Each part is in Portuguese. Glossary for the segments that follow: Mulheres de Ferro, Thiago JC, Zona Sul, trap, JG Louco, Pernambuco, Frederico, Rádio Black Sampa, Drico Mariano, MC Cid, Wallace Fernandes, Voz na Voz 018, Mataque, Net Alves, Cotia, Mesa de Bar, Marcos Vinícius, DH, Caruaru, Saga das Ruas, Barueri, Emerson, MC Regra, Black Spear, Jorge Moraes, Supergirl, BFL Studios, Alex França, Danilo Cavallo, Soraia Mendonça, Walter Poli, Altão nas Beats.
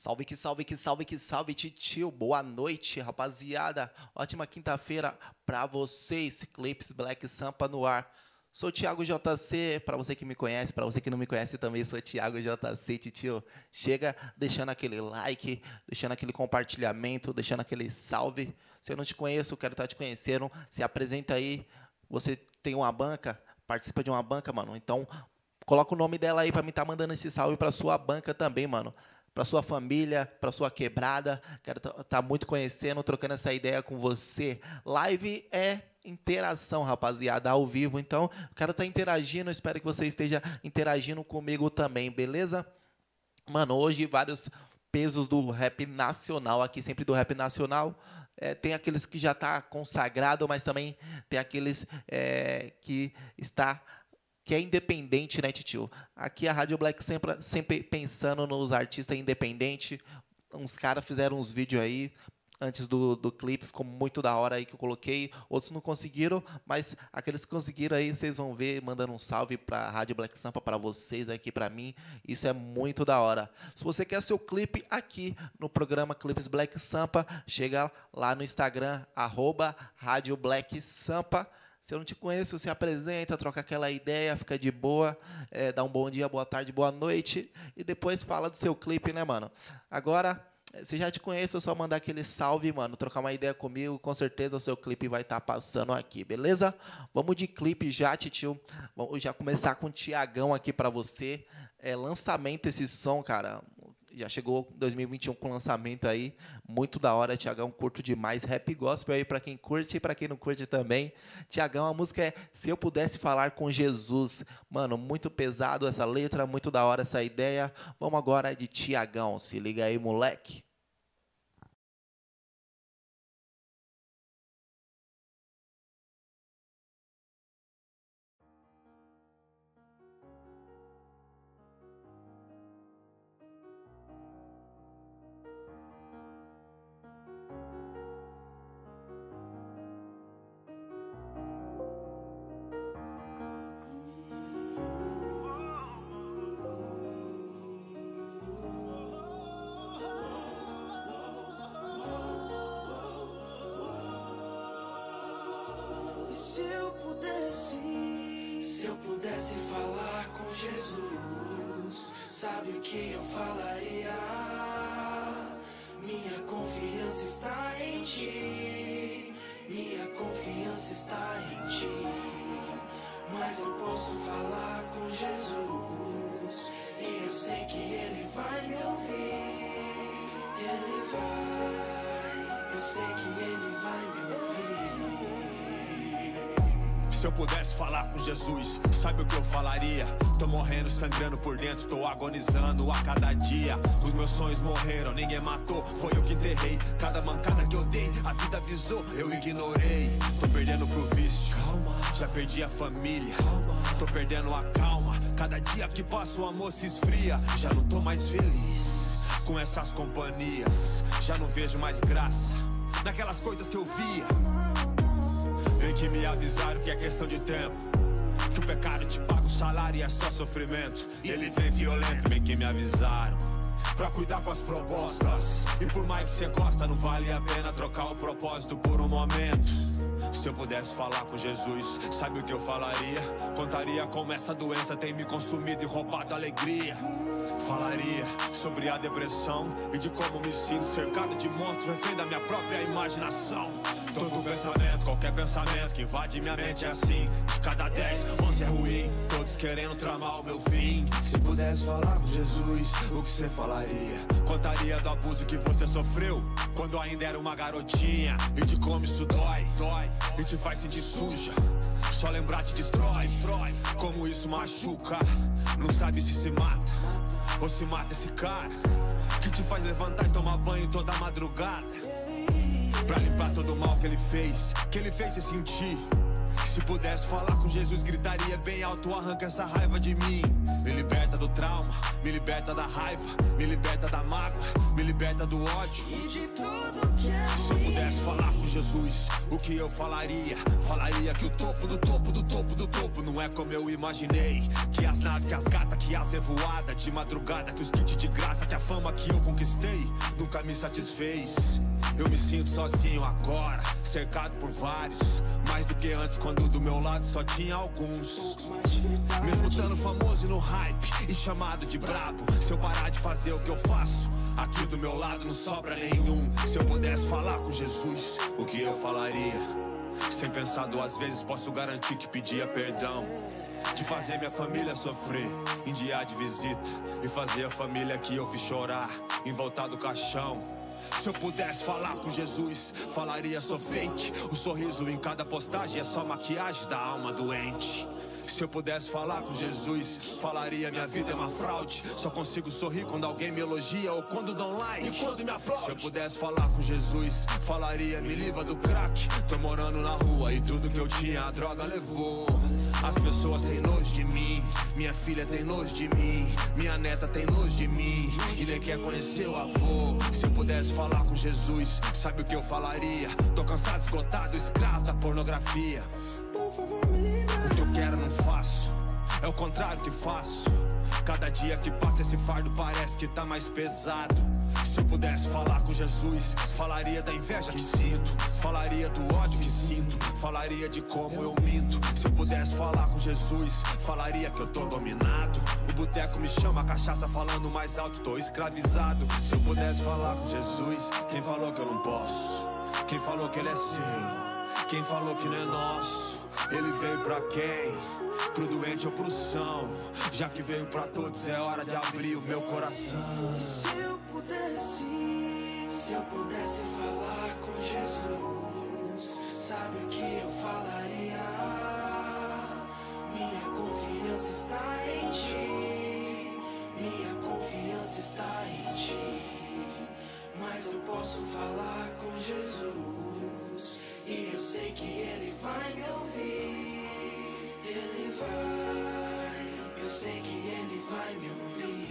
Salve, que salve, que salve, que salve, titio. Boa noite, rapaziada. Ótima quinta-feira pra vocês. Clips Black Sampa no ar. Sou Thiago JC, pra você que me conhece, pra você que não me conhece também, sou Thiago JC, titio. Chega deixando aquele like, deixando aquele compartilhamento, deixando aquele salve. Se eu não te conheço, eu quero estar te conhecendo. Se apresenta aí. Você tem uma banca, participa de uma banca, mano. Então, coloca o nome dela aí pra mim estar mandando esse salve pra sua banca também, mano. Pra sua família, pra sua quebrada. Quero tá muito conhecendo, trocando essa ideia com você. Live é interação, rapaziada, ao vivo. Então, o cara tá interagindo, espero que você esteja interagindo comigo também, beleza? Mano, hoje vários pesos do rap nacional aqui, sempre do rap nacional. Tem aqueles que já tá consagrado, mas também tem aqueles que é independente, né, titio? Aqui a Rádio Black sempre pensando nos artistas independentes. Uns caras fizeram uns vídeos aí antes do clipe, ficou muito da hora aí que eu coloquei. Outros não conseguiram, mas aqueles que conseguiram aí, vocês vão ver, mandando um salve para a Rádio Black Sampa, para vocês aqui, para mim. Isso é muito da hora. Se você quer seu clipe aqui no programa Clipes Black Sampa, chega lá no Instagram, @Rádio Black Sampa. Se eu não te conheço, se apresenta, troca aquela ideia, fica de boa, dá um bom dia, boa tarde, boa noite, e depois fala do seu clipe, né, mano? Agora, se já te conheço, é só mandar aquele salve, mano, trocar uma ideia comigo, com certeza o seu clipe vai estar passando aqui, beleza? Vamos de clipe já, titio. Vamos já começar com o Tiagão aqui pra você. Lançamento esse som, cara. Já chegou 2021 com lançamento aí, muito da hora, Tiagão, curto demais, rap gospel aí pra quem curte e pra quem não curte também. Tiagão, a música é Se Eu Pudesse Falar com Jesus. Mano, muito pesado essa letra, muito da hora essa ideia. Vamos agora de Tiagão, se liga aí, moleque. Se falar com Jesus, sabe o que eu falaria? Minha confiança está em ti, minha confiança está em ti. Mas eu posso falar com Jesus, e eu sei que Ele vai me ouvir. Ele vai, eu sei que Ele vai me ouvir. Se eu pudesse falar com Jesus, sabe o que eu falaria? Tô morrendo, sangrando por dentro, tô agonizando a cada dia. Os meus sonhos morreram, ninguém matou, foi eu que enterrei. Cada mancada que eu dei, a vida avisou, eu ignorei. Tô perdendo pro vício, calma. Já perdi a família, calma. Tô perdendo a calma. Cada dia que passa o amor se esfria. Já não tô mais feliz com essas companhias. Já não vejo mais graça naquelas coisas que eu via. Tem que me avisaram que é questão de tempo, que o pecado te paga o salário e é só sofrimento. Ele vem violento, bem que me avisaram, pra cuidar com as propostas. E por mais que você gosta, não vale a pena trocar o propósito por um momento. Se eu pudesse falar com Jesus, sabe o que eu falaria? Contaria como essa doença tem me consumido e roubado a alegria. Falaria sobre a depressão e de como me sinto cercado de monstros, refém da minha própria imaginação. Todo pensamento, qualquer pensamento que invade minha mente é assim. De cada 10, 11 é ruim, todos querendo tramar o meu fim. Se pudesse falar com Jesus, o que você falaria? Contaria do abuso que você sofreu quando ainda era uma garotinha, e de como isso dói, dói, e te faz sentir suja. Só lembrar te destrói, destrói. Como isso machuca, não sabe se mata ou se mata esse cara que te faz levantar e tomar banho toda madrugada, pra limpar todo o mal que ele fez se sentir. Se pudesse falar com Jesus, gritaria bem alto: arranca essa raiva de mim. Me liberta do trauma, me liberta da raiva, me liberta da mágoa, me liberta do ódio e de tudo que é Se eu pudesse falar com Jesus, o que eu falaria? Falaria que o topo do topo do topo do topo não é como eu imaginei. Que as naves, que as gatas, que as revoadas de madrugada, que os kits de graça, que a fama que eu conquistei nunca me satisfez. Eu me sinto sozinho agora, cercado por vários, mais do que antes quando do meu lado só tinha alguns. Mesmo estando famoso e no hype e chamado de brabo, se eu parar de fazer o que eu faço, aqui do meu lado não sobra nenhum. Se eu pudesse falar com Jesus, o que eu falaria? Sem pensar duas vezes posso garantir que pedia perdão de fazer minha família sofrer em dia de visita e fazer a família que eu fiz chorar em voltar do caixão. Se eu pudesse falar com Jesus, falaria sou fake. O sorriso em cada postagem é só maquiagem da alma doente. Se eu pudesse falar com Jesus, falaria minha vida é uma fraude. Só consigo sorrir quando alguém me elogia ou quando dão like e quando me aplaude. Se eu pudesse falar com Jesus, falaria me livra do crack. Tô morando na rua e tudo que eu tinha a droga levou. As pessoas têm nojo de mim, minha filha tem nojo de mim, minha neta tem nojo de mim e nem quer conhecer o avô. Se eu pudesse falar com Jesus, sabe o que eu falaria? Tô cansado, esgotado, escravo da pornografia. O que eu quero não faço, é o contrário que faço. Cada dia que passa esse fardo parece que tá mais pesado. Se eu pudesse falar com Jesus, falaria da inveja que sinto, falaria do ódio que sinto, falaria de como eu minto. Se eu pudesse falar com Jesus, falaria que eu tô dominado. O boteco me chama, a cachaça falando mais alto, tô escravizado. Se eu pudesse falar com Jesus, quem falou que eu não posso? Quem falou que ele é seu? Quem falou que não é nosso? Ele veio pra quem? Pro doente ou pro são, já que veio pra todos, é hora de abrir o meu coração. Se eu pudesse falar com Jesus, sabe o que eu falaria? Minha confiança está em ti, minha confiança está em ti. Mas eu posso falar com Jesus, e eu sei que ele vai me ouvir. Ele vai, eu sei que ele vai me ouvir.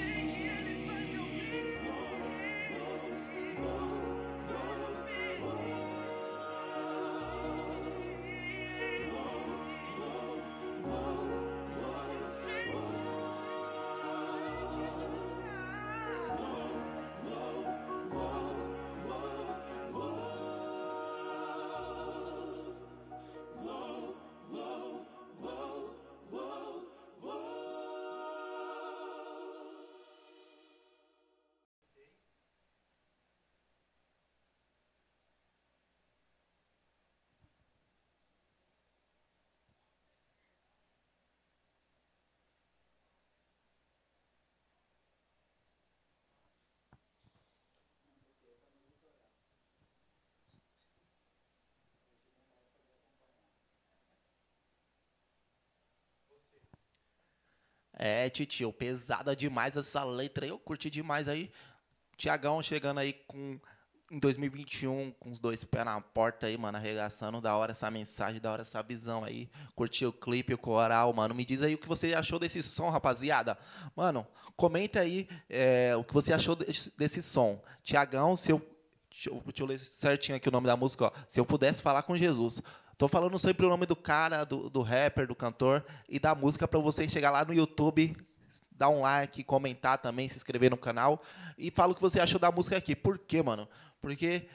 É, titio, pesada demais essa letra aí, eu curti demais aí. Tiagão chegando aí com, em 2021, com os dois pés na porta aí, mano, arregaçando, da hora essa mensagem, da hora essa visão aí. Curti o clipe, o coral, mano. Me diz aí o que você achou desse som, rapaziada. Mano, comenta aí o que você achou desse som. Tiagão, deixa eu ler certinho aqui o nome da música, ó. Se eu pudesse falar com Jesus. Tô falando sempre o nome do cara, do rapper, do cantor e da música para você chegar lá no YouTube, dar um like, comentar também, se inscrever no canal e fala o que você achou da música aqui. Por quê, mano? Porque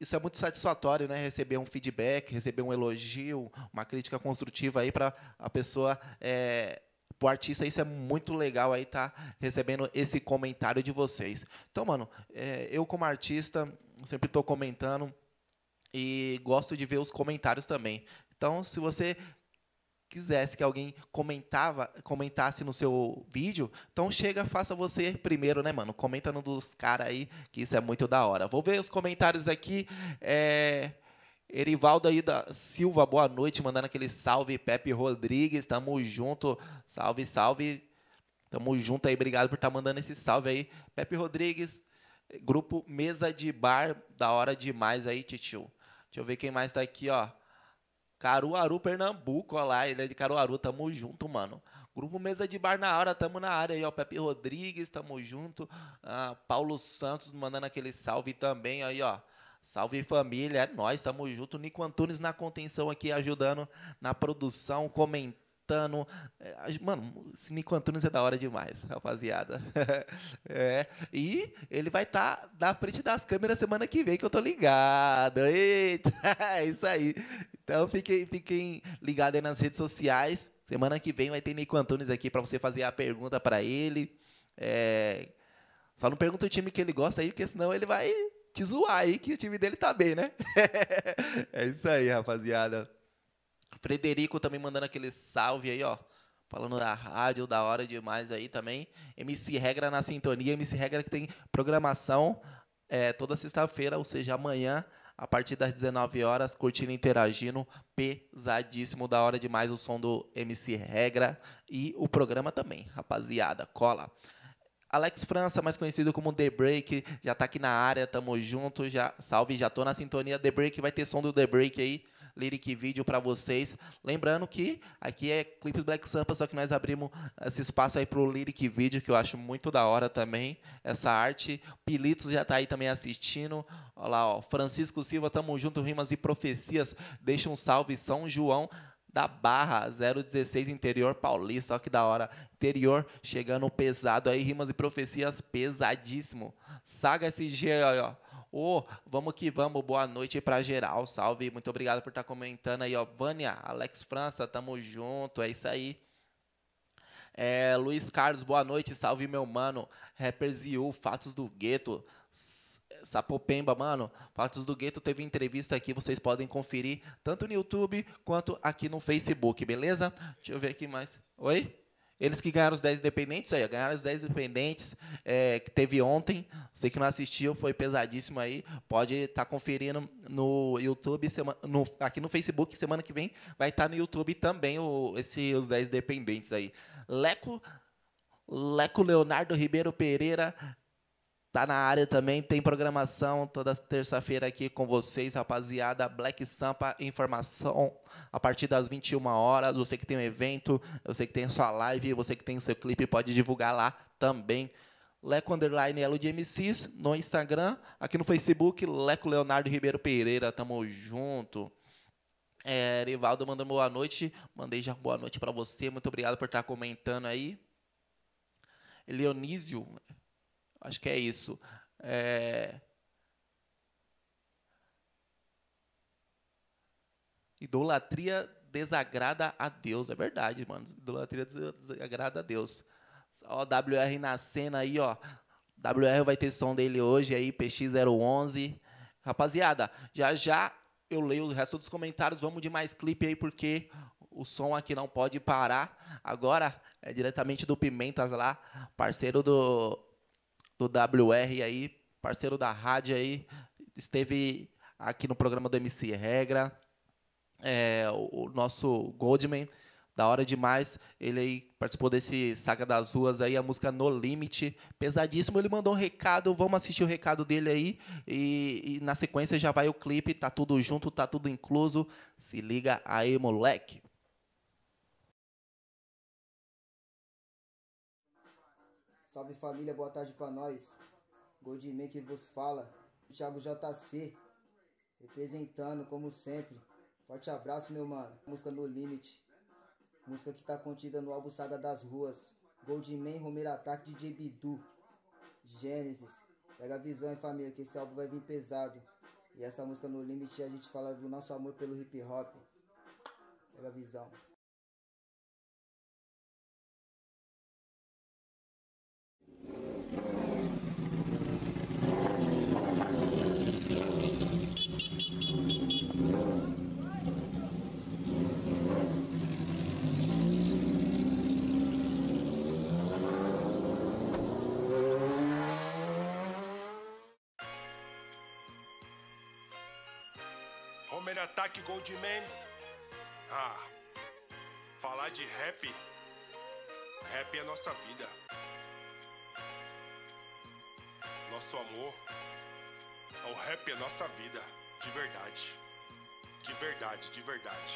isso é muito satisfatório, né? Receber um feedback, receber um elogio, uma crítica construtiva aí para a pessoa... Pro artista, isso é muito legal aí tá recebendo esse comentário de vocês. Então, mano, eu como artista sempre estou comentando e gosto de ver os comentários também. Então, se você quisesse que alguém comentasse no seu vídeo, então chega, faça você primeiro, né, mano? Comenta no dos caras aí, que isso é muito da hora. Vou ver os comentários aqui. Erivaldo aí da Silva, boa noite, mandando aquele salve. Pepe Rodrigues, tamo junto, salve, salve, tamo junto aí, obrigado por estar mandando esse salve aí. Pepe Rodrigues, grupo Mesa de Bar, da hora demais aí, titio. Deixa eu ver quem mais tá aqui, ó. Caruaru, Pernambuco, ó lá, ele é de Caruaru, tamo junto, mano. Grupo Mesa de Bar na hora, tamo na área aí, ó. Pepe Rodrigues, tamo junto. Paulo Santos mandando aquele salve também aí, ó. Salve família, é nóis, tamo junto. Nico Antunes na contenção aqui, ajudando na produção, comentando. Mano, esse Nico Antunes é da hora demais, rapaziada. É, e ele vai estar na frente das câmeras semana que vem, que eu tô ligado. Eita, é isso aí. Então fiquem ligados aí nas redes sociais. Semana que vem vai ter Nico Antunes aqui pra você fazer a pergunta pra ele. É, só não pergunta o time que ele gosta aí, porque senão ele vai te zoar aí, que o time dele tá bem, né? É isso aí, rapaziada. Frederico também mandando aquele salve aí, ó. Falando da rádio, da hora demais aí também. MC Regra na sintonia. MC Regra que tem programação toda sexta-feira, ou seja, amanhã, a partir das 19 horas, curtindo e interagindo. Pesadíssimo, da hora demais o som do MC Regra. E o programa também, rapaziada. Cola. Alex França, mais conhecido como The Break, já tá aqui na área, tamo junto, já, salve, já tô na sintonia. The Break, vai ter som do The Break aí, lyric vídeo pra vocês. Lembrando que aqui é Clipes Black Sampa, só que nós abrimos esse espaço aí pro lyric vídeo, que eu acho muito da hora também, essa arte. Pilitos já tá aí também assistindo. Olha lá, ó, Francisco Silva, tamo junto, Rimas e Profecias, deixa um salve, São João da Barra, 016, interior paulista, olha que da hora, interior chegando pesado aí, Rimas e Profecias pesadíssimo, Saga SG, ó, oh, vamos que vamos, boa noite pra geral, salve, muito obrigado por estar comentando aí, ó, Vânia, Alex França, tamo junto, é isso aí. Luiz Carlos, boa noite, salve meu mano, Rappers You, Fatos do Gueto, Sapopemba, mano, Fatos do Gueto teve entrevista aqui, vocês podem conferir tanto no YouTube quanto aqui no Facebook, beleza? Deixa eu ver aqui mais. Oi? Eles que ganharam os 10 independentes, aí, ganharam os 10 independentes que teve ontem. Você que não assistiu, foi pesadíssimo aí. Pode estar conferindo no YouTube, aqui no Facebook, semana que vem vai estar no YouTube também os 10 independentes aí. Leco Leonardo Ribeiro Pereira. Tá na área também, tem programação toda terça-feira aqui com vocês, rapaziada. Black Sampa, informação a partir das 21 horas. Você que tem um evento, você que tem a sua live, você que tem o seu clipe, pode divulgar lá também. Leco Underline Elo de MCs no Instagram, aqui no Facebook, Leco Leonardo Ribeiro Pereira, tamo junto. Erivaldo mandou boa noite, mandei já boa noite pra você, muito obrigado por estar comentando aí. Leonísio... Acho que é isso. Idolatria desagrada a Deus. É verdade, mano. Idolatria desagrada a Deus. Ó, WR na cena aí, ó. WR vai ter som dele hoje aí, PX011. Rapaziada, já já eu leio o resto dos comentários. Vamos de mais clipe aí, porque o som aqui não pode parar. Agora é diretamente do Pimentas lá, parceiro do WR aí, parceiro da rádio aí, esteve aqui no programa do MC Regra, o nosso Goldman, da hora demais, ele aí participou desse Saga das Ruas aí, a música No Limite, pesadíssimo, ele mandou um recado, vamos assistir o recado dele aí, e na sequência já vai o clipe, tá tudo junto, tá tudo incluso, se liga aí, moleque. Salve família, boa tarde pra nós. Goldman que vos fala. Thiago JC, representando como sempre. Forte abraço, meu mano. Música No Limite. Música que tá contida no álbum Saga das Ruas. Goldman, Romero Ataque, DJ Bidu. Gênesis. Pega a visão, hein, família, que esse álbum vai vir pesado. E essa música No Limite a gente fala do nosso amor pelo hip hop. Pega a visão. Romero Ataque, Goldman. Ah, falar de rap. Rap é nossa vida. Nosso amor. O rap é nossa vida, de verdade. De verdade, de verdade.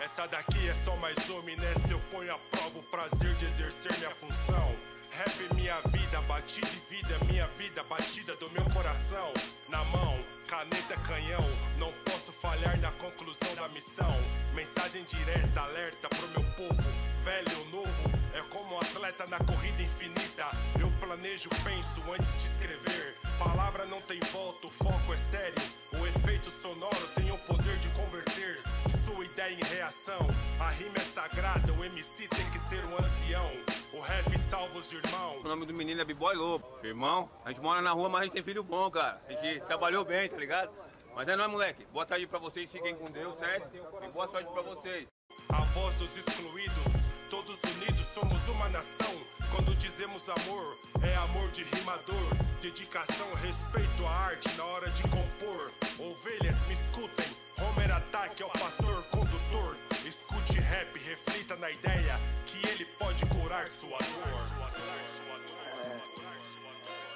Essa daqui é só mais uma, né? Se eu ponho a prova o prazer de exercer minha função. Rap é minha vida, batida e vida é minha vida, batida do meu coração. Na mão, caneta, canhão, não posso falhar na conclusão da missão. Mensagem direta, alerta pro meu povo, velho ou novo, é como um atleta na corrida infinita. Eu planejo, penso antes de escrever. Palavra não tem volta, o foco é sério. O efeito sonoro tem o poder de converter sua ideia em reação. A rima é sagrada, o MC tem que ser um ancião. O rap salva os irmãos. O nome do menino é B-Boy Lobo. Irmão, a gente mora na rua, mas a gente tem filho bom, cara. A gente trabalhou bem, tá ligado? Mas é nóis, moleque. Boa tarde pra vocês, fiquem com Deus, certo? E boa sorte pra vocês. A voz dos excluídos, todos unidos somos uma nação. Quando dizemos amor, é amor de rimador. Dedicação, respeito à arte na hora de compor. Ovelhas me escutem, Homer ataque ao pastor condutor. Escute rap, reflita na ideia que ele pode curar sua dor.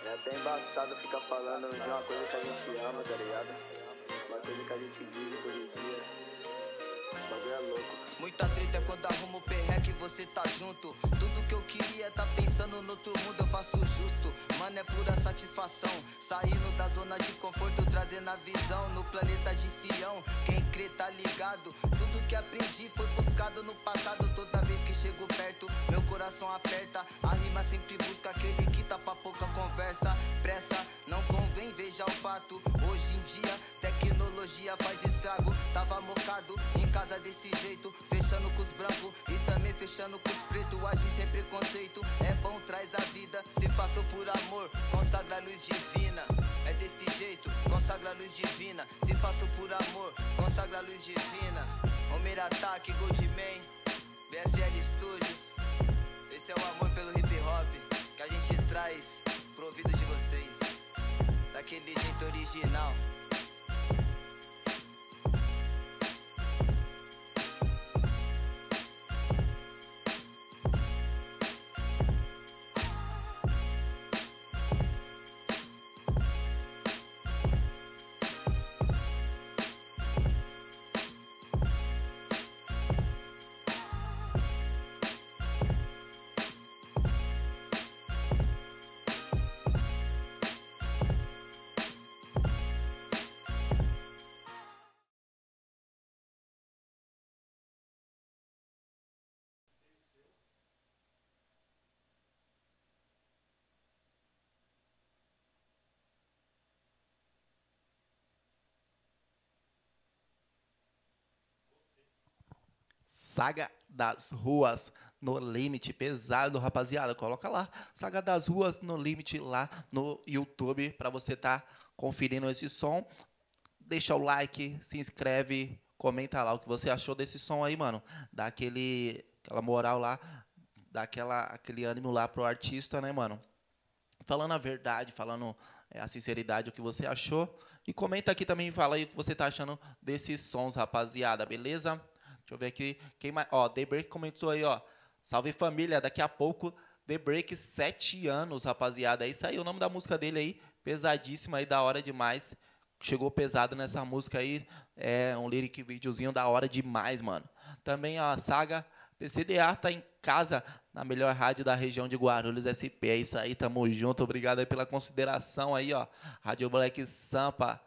É até embaçado ficar falando de uma coisa que a gente ama, tá ligado? Uma coisa que a gente vive hoje em dia. Muita treta quando arrumo o perreque, você tá junto. Tudo que eu queria tá pensando no outro mundo, eu faço justo. Mano, é pura satisfação, saindo da zona de conforto, trazendo a visão no planeta de Sião. Quem crê tá ligado, tudo que aprendi foi buscado no passado. Toda vez que chego perto, meu coração aperta. A rima sempre busca aquele que tá pra pouca conversa. Pressa, não convém, veja o fato. Hoje em dia, tecnologia faz estrago. Tava mocado, em casa desse jeito, fechando com os brancos e também fechando com os pretos. Agir sem preconceito, é bom, traz a vida. Se faço por amor, consagra a luz divina. É desse jeito, consagra a luz divina. Se faço por amor, consagra a luz divina. Homer Ataque, Goldman, BFL Studios. Esse é o amor pelo hip hop que a gente traz pro ouvido de vocês, daquele jeito original. Saga das Ruas no Limite, pesado, rapaziada, coloca lá, Saga das Ruas no Limite lá no YouTube, para você tá conferindo esse som. Deixa o like, se inscreve, comenta lá o que você achou desse som aí, mano. Dá aquela moral lá, dá aquele ânimo lá pro artista, né, mano? Falando a verdade, falando a sinceridade, o que você achou. E comenta aqui também, fala aí o que você tá achando desses sons, rapaziada, beleza? Deixa eu ver aqui, quem mais... Ó, The Break comentou aí, ó. Salve, família, daqui a pouco, The Break, 7 anos, rapaziada. É isso aí, o nome da música dele aí, pesadíssima aí, da hora demais. Chegou pesado nessa música aí, é um lyric videozinho da hora demais, mano. Também a Saga TCDA tá em casa, na melhor rádio da região de Guarulhos, SP. É isso aí, tamo junto, obrigado aí pela consideração aí, ó. Rádio Black Sampa.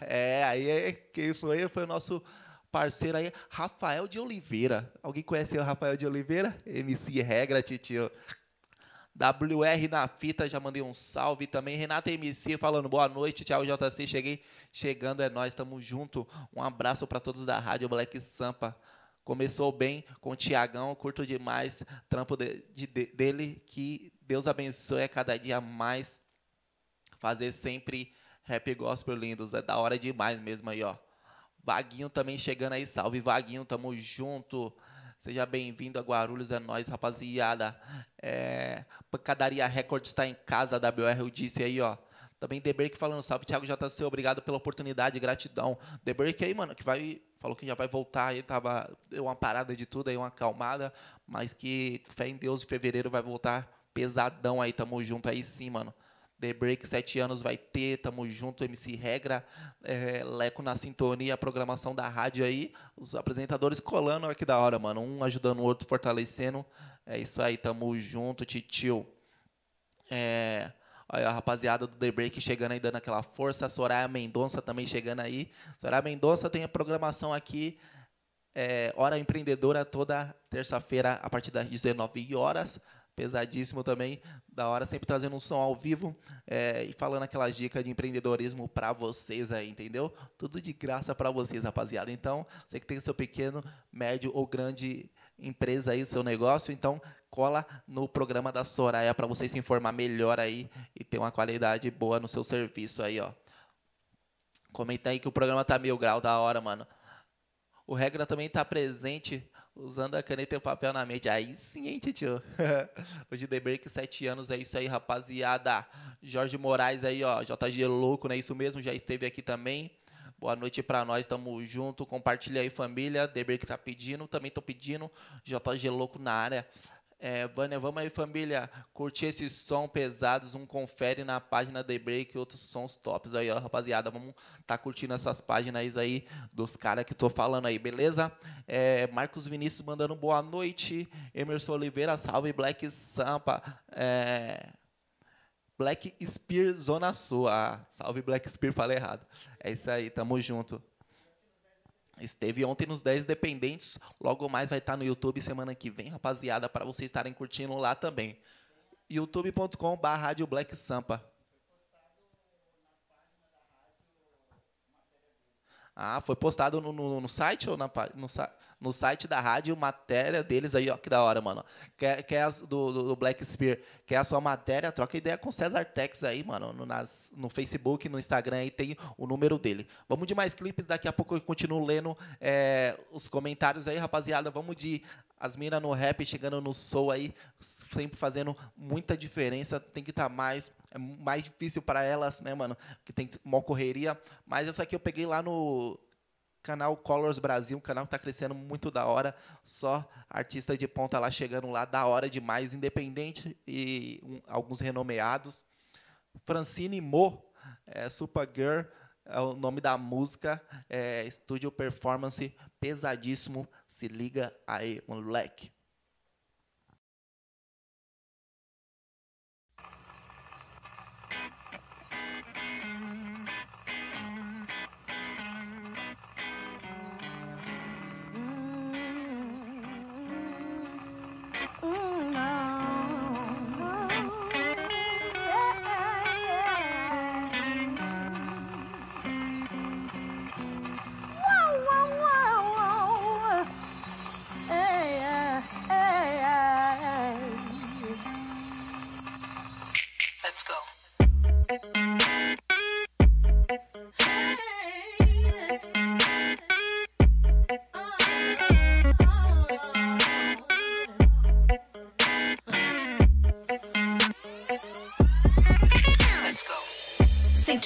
É, aí quem foi o nosso parceiro aí, Rafael de Oliveira. Alguém conhece o Rafael de Oliveira? MC Regra, titio. WR na fita, já mandei um salve também. Renata MC falando boa noite, Thiago JC, cheguei chegando, é nós, tamo junto. Um abraço para todos da Rádio Black Sampa. Começou bem com o Tiagão, curto demais trampo dele, que Deus abençoe a cada dia mais. Fazer sempre rap gospel, lindos, é da hora demais mesmo aí, ó. Vaguinho também chegando aí, salve Vaguinho, tamo junto. Seja bem-vindo a Guarulhos, é nóis, rapaziada. É, Pancadaria Record está em casa, WR, eu disse aí, ó. Também The Break falando, salve Thiago JC, obrigado pela oportunidade, gratidão. The Break aí, mano, que falou que já vai voltar aí, deu uma parada de tudo aí, uma acalmada, mas que fé em Deus, em fevereiro vai voltar pesadão aí, tamo junto aí sim, mano. The Break, 7 anos, vai ter, tamo junto, MC Regra, Leco na sintonia, a programação da rádio aí, os apresentadores colando, olha que da hora, mano, um ajudando o outro, fortalecendo, é isso aí, tamo junto, titio. Olha a rapaziada do The Break chegando aí, dando aquela força, a Soraia Mendonça também chegando aí, Soraia Mendonça tem a programação aqui, Hora Empreendedora, toda terça-feira, a partir das 19 horas, pesadíssimo também, da hora, sempre trazendo um som ao vivo e falando aquelas dicas de empreendedorismo para vocês aí, entendeu? Tudo de graça para vocês, rapaziada. Então, você que tem seu pequeno, médio ou grande empresa aí, seu negócio, então cola no programa da Soraia para você se informar melhor aí e ter uma qualidade boa no seu serviço aí, ó. Comenta aí que o programa tá 1000 graus, da hora, mano. O Regra também tá presente, usando a caneta e o papel na mente. Aí sim, hein, tio? Hoje The Break, 7 anos, é isso aí, rapaziada. Jorge Moraes aí, ó, JG Louco, não é isso mesmo? Já esteve aqui também. Boa noite pra nós, tamo junto. Compartilha aí, família. The Break tá pedindo, também tô pedindo. JG Louco na área. Vânia, vamos aí, família. Curtir esses som pesados. Um confere na página The Break e outros sons tops aí, ó, rapaziada. Vamos tá curtindo essas páginas aí dos caras que tô falando aí, beleza? Marcos Vinícius mandando boa noite. Emerson Oliveira, salve Black Sampa. Black Spear, Zona Sul. Ah, salve Black Spear, falei errado. É isso aí, tamo junto. Esteve ontem nos 10 Dependentes, logo mais vai estar no YouTube semana que vem, rapaziada, para vocês estarem curtindo lá também. youtube.com/Rádio Black Sampa. Ah, foi postado no site ou no site da rádio, matéria deles aí, ó, que da hora, mano. Do Black Spear, quer a sua matéria, troca ideia com o César Tex aí, mano, no Facebook, no Instagram, aí tem o número dele. Vamos de mais clipes, daqui a pouco eu continuo lendo os comentários aí, rapaziada, vamos de... As minas no rap, chegando no soul aí, sempre fazendo muita diferença. Tem que estar mais difícil para elas, né, mano? Que tem mó correria. Mas essa aqui eu peguei lá no canal Colors Brasil, um canal que tá crescendo muito da hora. Só artista de ponta lá, chegando lá, da hora demais, independente e alguns renomeados. Francine Mo, Supergirl, é o nome da música, Estúdio Performance, pesadíssimo, se liga aí, moleque.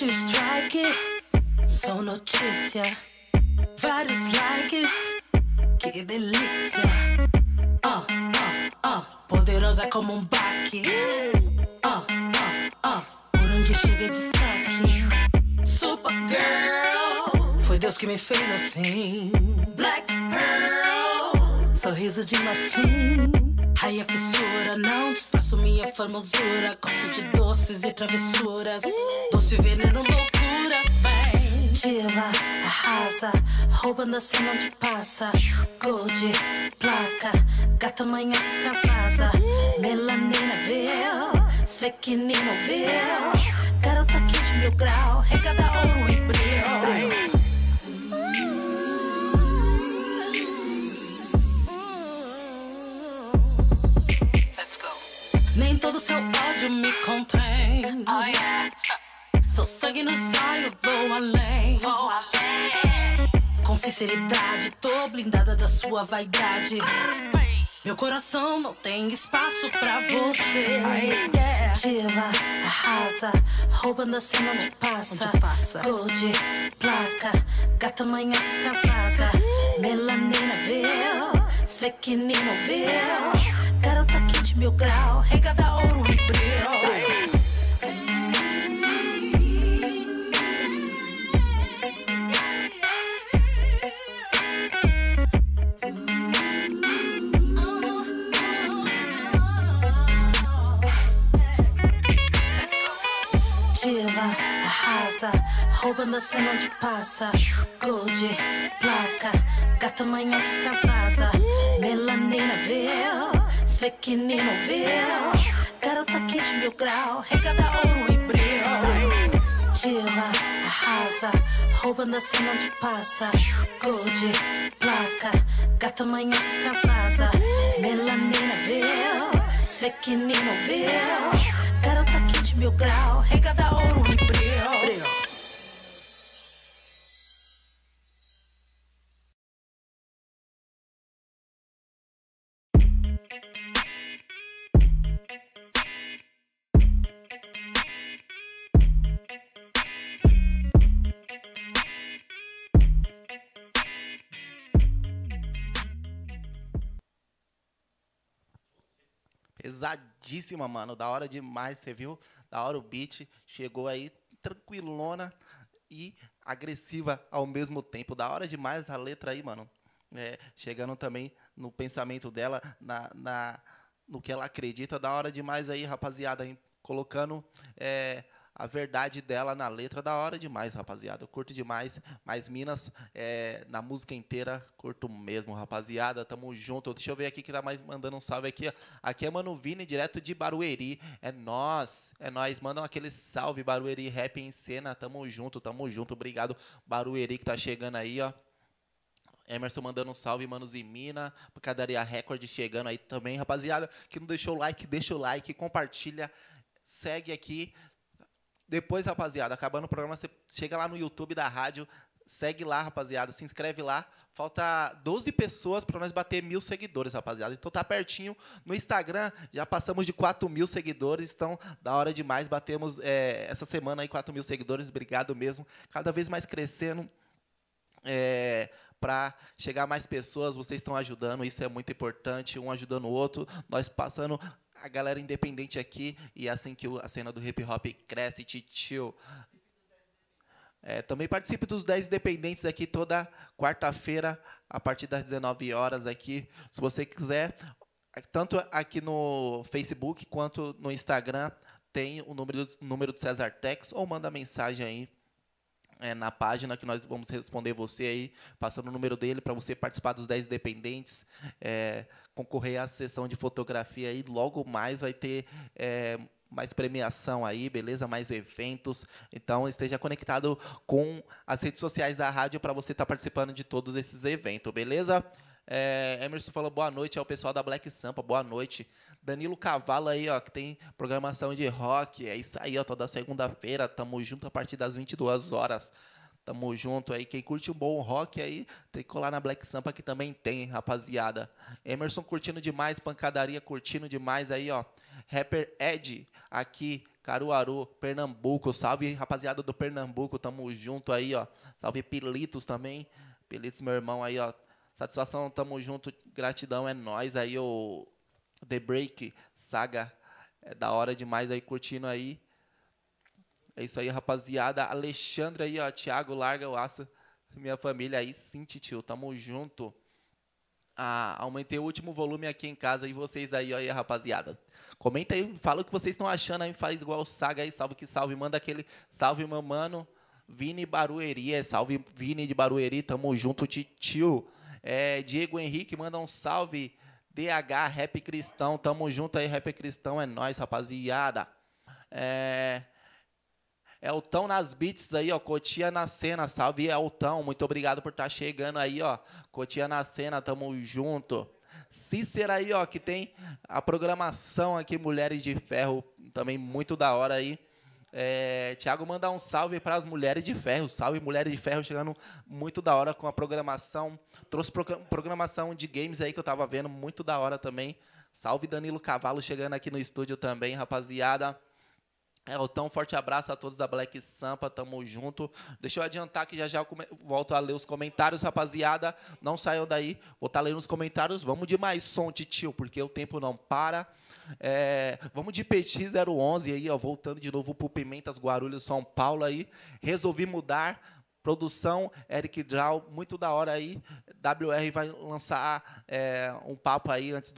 To strike it, só notícia, vários likes, que delícia. Poderosa como um baque. Por onde chega destaque. Supergirl, foi Deus que me fez assim. Black Pearl, sorriso de marfim. Ai, a fissura, não disfarço minha formosura. Gosto de doces e travessuras. Doce, veneno, loucura, bem. Diva, arrasa, rouba na cena onde passa. Gold, placa, gata amanhã se extravasa. Melanina, viu, estrequinino, viu. Garota quente, 1000 grau, regada, ouro e brilho. Nem todo seu ódio me contém. Oh, yeah. Seu sangue nos olhos, vou além. Vou além. Com sinceridade, tô blindada da sua vaidade. Meu coração não tem espaço pra você. Oh, yeah. Diva, arrasa, rouba na cena onde passa. Gold, placa, gata amanhã se extravasa. Melanina, viu, estrequinino, viu. Garota quente, 1000 grau, regada, ouro e brilho. Diva, arrasa, rouba na cena onde passa. Gold, placa, gata manhã se extravasa. Melanina viu, estrequinino viu. Garota quente 1000 graus, regada ouro e brilho. Diva, arrasa, rouba na cena onde passa. Gold, placa, gata manhã se extravasa. Melanina viu, estrequinino viu. Garota quente 1000 graus, regada ouro e brilho. Pesadíssima, mano. Da hora demais, você viu? Da hora o beat. Chegou aí tranquilona e agressiva ao mesmo tempo. Da hora demais a letra aí, mano. É, chegando também no pensamento dela, no que ela acredita. Da hora demais aí, rapaziada. Hein? Colocando a verdade dela na letra. Da hora demais, rapaziada. Eu curto demais. Mas Minas, na música inteira, curto mesmo, rapaziada. Tamo junto. Deixa eu ver aqui que tá mais mandando um salve aqui. Ó. Aqui é Mano Vini, direto de Barueri. É nós. Mandam aquele salve, Barueri. Rap em cena. Tamo junto. Obrigado, Barueri, que tá chegando aí, ó. Emerson mandando um salve, Manos e Mina. Padaria Record chegando aí também, rapaziada. Que não deixou o like, deixa o like. Compartilha. Segue aqui. Depois, rapaziada, acabando o programa, você chega lá no YouTube da rádio, segue lá, rapaziada, se inscreve lá. Falta 12 pessoas para nós bater 1000 seguidores, rapaziada. Então tá pertinho. No Instagram, já passamos de 4000 seguidores, então da hora demais. Batemos essa semana aí 4000 seguidores, obrigado mesmo. Cada vez mais crescendo para chegar mais pessoas, vocês estão ajudando, isso é muito importante, um ajudando o outro, nós passando... A galera independente aqui, e é assim que a cena do hip hop cresce, titio. Também participe dos 10 independentes aqui toda quarta-feira, a partir das 19 horas aqui. Se você quiser, tanto aqui no Facebook quanto no Instagram, tem o número do César Tex, ou manda mensagem aí na página que nós vamos responder você aí, passando o número dele para você participar dos 10 independentes. Concorrer à sessão de fotografia aí, logo mais vai ter mais premiação aí, beleza? Mais eventos. Então, esteja conectado com as redes sociais da rádio para você estar participando de todos esses eventos, beleza? Emerson falou boa noite ao pessoal da Black Sampa, boa noite. Danilo Cavallo aí, ó, que tem programação de rock, é isso aí, ó, toda segunda-feira, tamo junto a partir das 22 horas. Tamo junto aí. Quem curte um bom rock aí, tem que colar na Black Sampa, que também tem, hein, rapaziada. Emerson curtindo demais, pancadaria curtindo demais aí, ó. Rapper Ed, aqui, Caruaru, Pernambuco. Salve, rapaziada do Pernambuco. Tamo junto aí, ó. Salve, Pilitos também. Pilitos, meu irmão aí, ó. Satisfação, tamo junto. Gratidão, é nóis aí, o The Break, Saga. É da hora demais aí, curtindo aí. É isso aí, rapaziada. Alexandre aí, ó. Thiago, larga o aço. Minha família aí, sim, tio. Tamo junto. Ah, aumentei o último volume aqui em casa. E vocês aí, ó, aí, rapaziada. Comenta aí, fala o que vocês estão achando aí. Faz igual o Saga aí, salve que salve. Manda aquele salve, meu mano. Vini Barueri. Salve, Vini de Barueri. Tamo junto, tio. Diego Henrique, manda um salve. DH, Rap Cristão. Tamo junto aí, Rap Cristão. É nóis, rapaziada. Eltão nas beats aí, ó, Cotia na cena, salve Eltão, muito obrigado por estar chegando aí, ó, Cotia na cena, tamo junto. Cícera aí, ó, que tem a programação aqui, Mulheres de Ferro, também muito da hora aí. Thiago manda um salve para as Mulheres de Ferro, salve Mulheres de Ferro, chegando muito da hora com a programação, trouxe programação de games aí que eu tava vendo, muito da hora também. Salve Danilo Cavallo chegando aqui no estúdio também, rapaziada. Então, forte abraço a todos da Black Sampa, tamo junto. Deixa eu adiantar que já volto a ler os comentários, rapaziada. Não saiam daí, vou estar lendo os comentários. Vamos de mais som, titio, porque o tempo não para. Vamos de PX011 aí, ó, voltando de novo pro Pimentas, Guarulhos, São Paulo aí. Resolvi mudar. Produção, Eric Drau, muito da hora aí. WR vai lançar um papo aí antes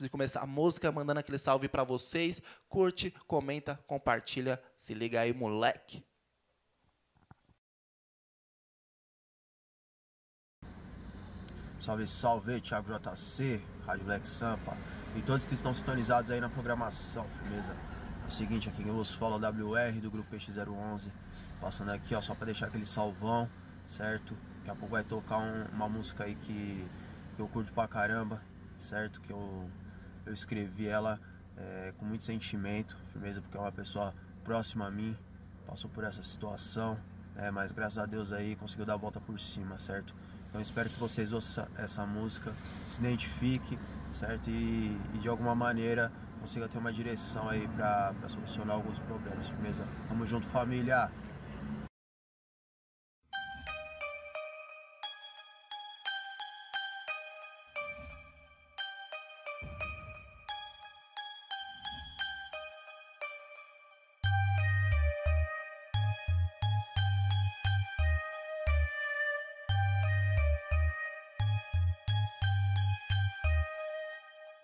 de começar a música, mandando aquele salve para vocês. Curte, comenta, compartilha. Se liga aí, moleque. Salve, salve, Thiago JC, Rádio Black Sampa e todos que estão sintonizados aí na programação, firmeza. É o seguinte, aqui quem vos fala é o WR do grupo PX011, passando aqui, ó, só pra deixar aquele salvão, certo? Daqui a pouco vai tocar uma música aí que eu curto pra caramba, certo? Que eu escrevi ela com muito sentimento, firmeza, porque é uma pessoa próxima a mim, passou por essa situação, mas graças a Deus aí conseguiu dar a volta por cima, certo? Então espero que vocês ouçam essa música, se identifiquem, certo? E de alguma maneira consiga ter uma direção aí pra solucionar alguns problemas, beleza? Tamo junto, família!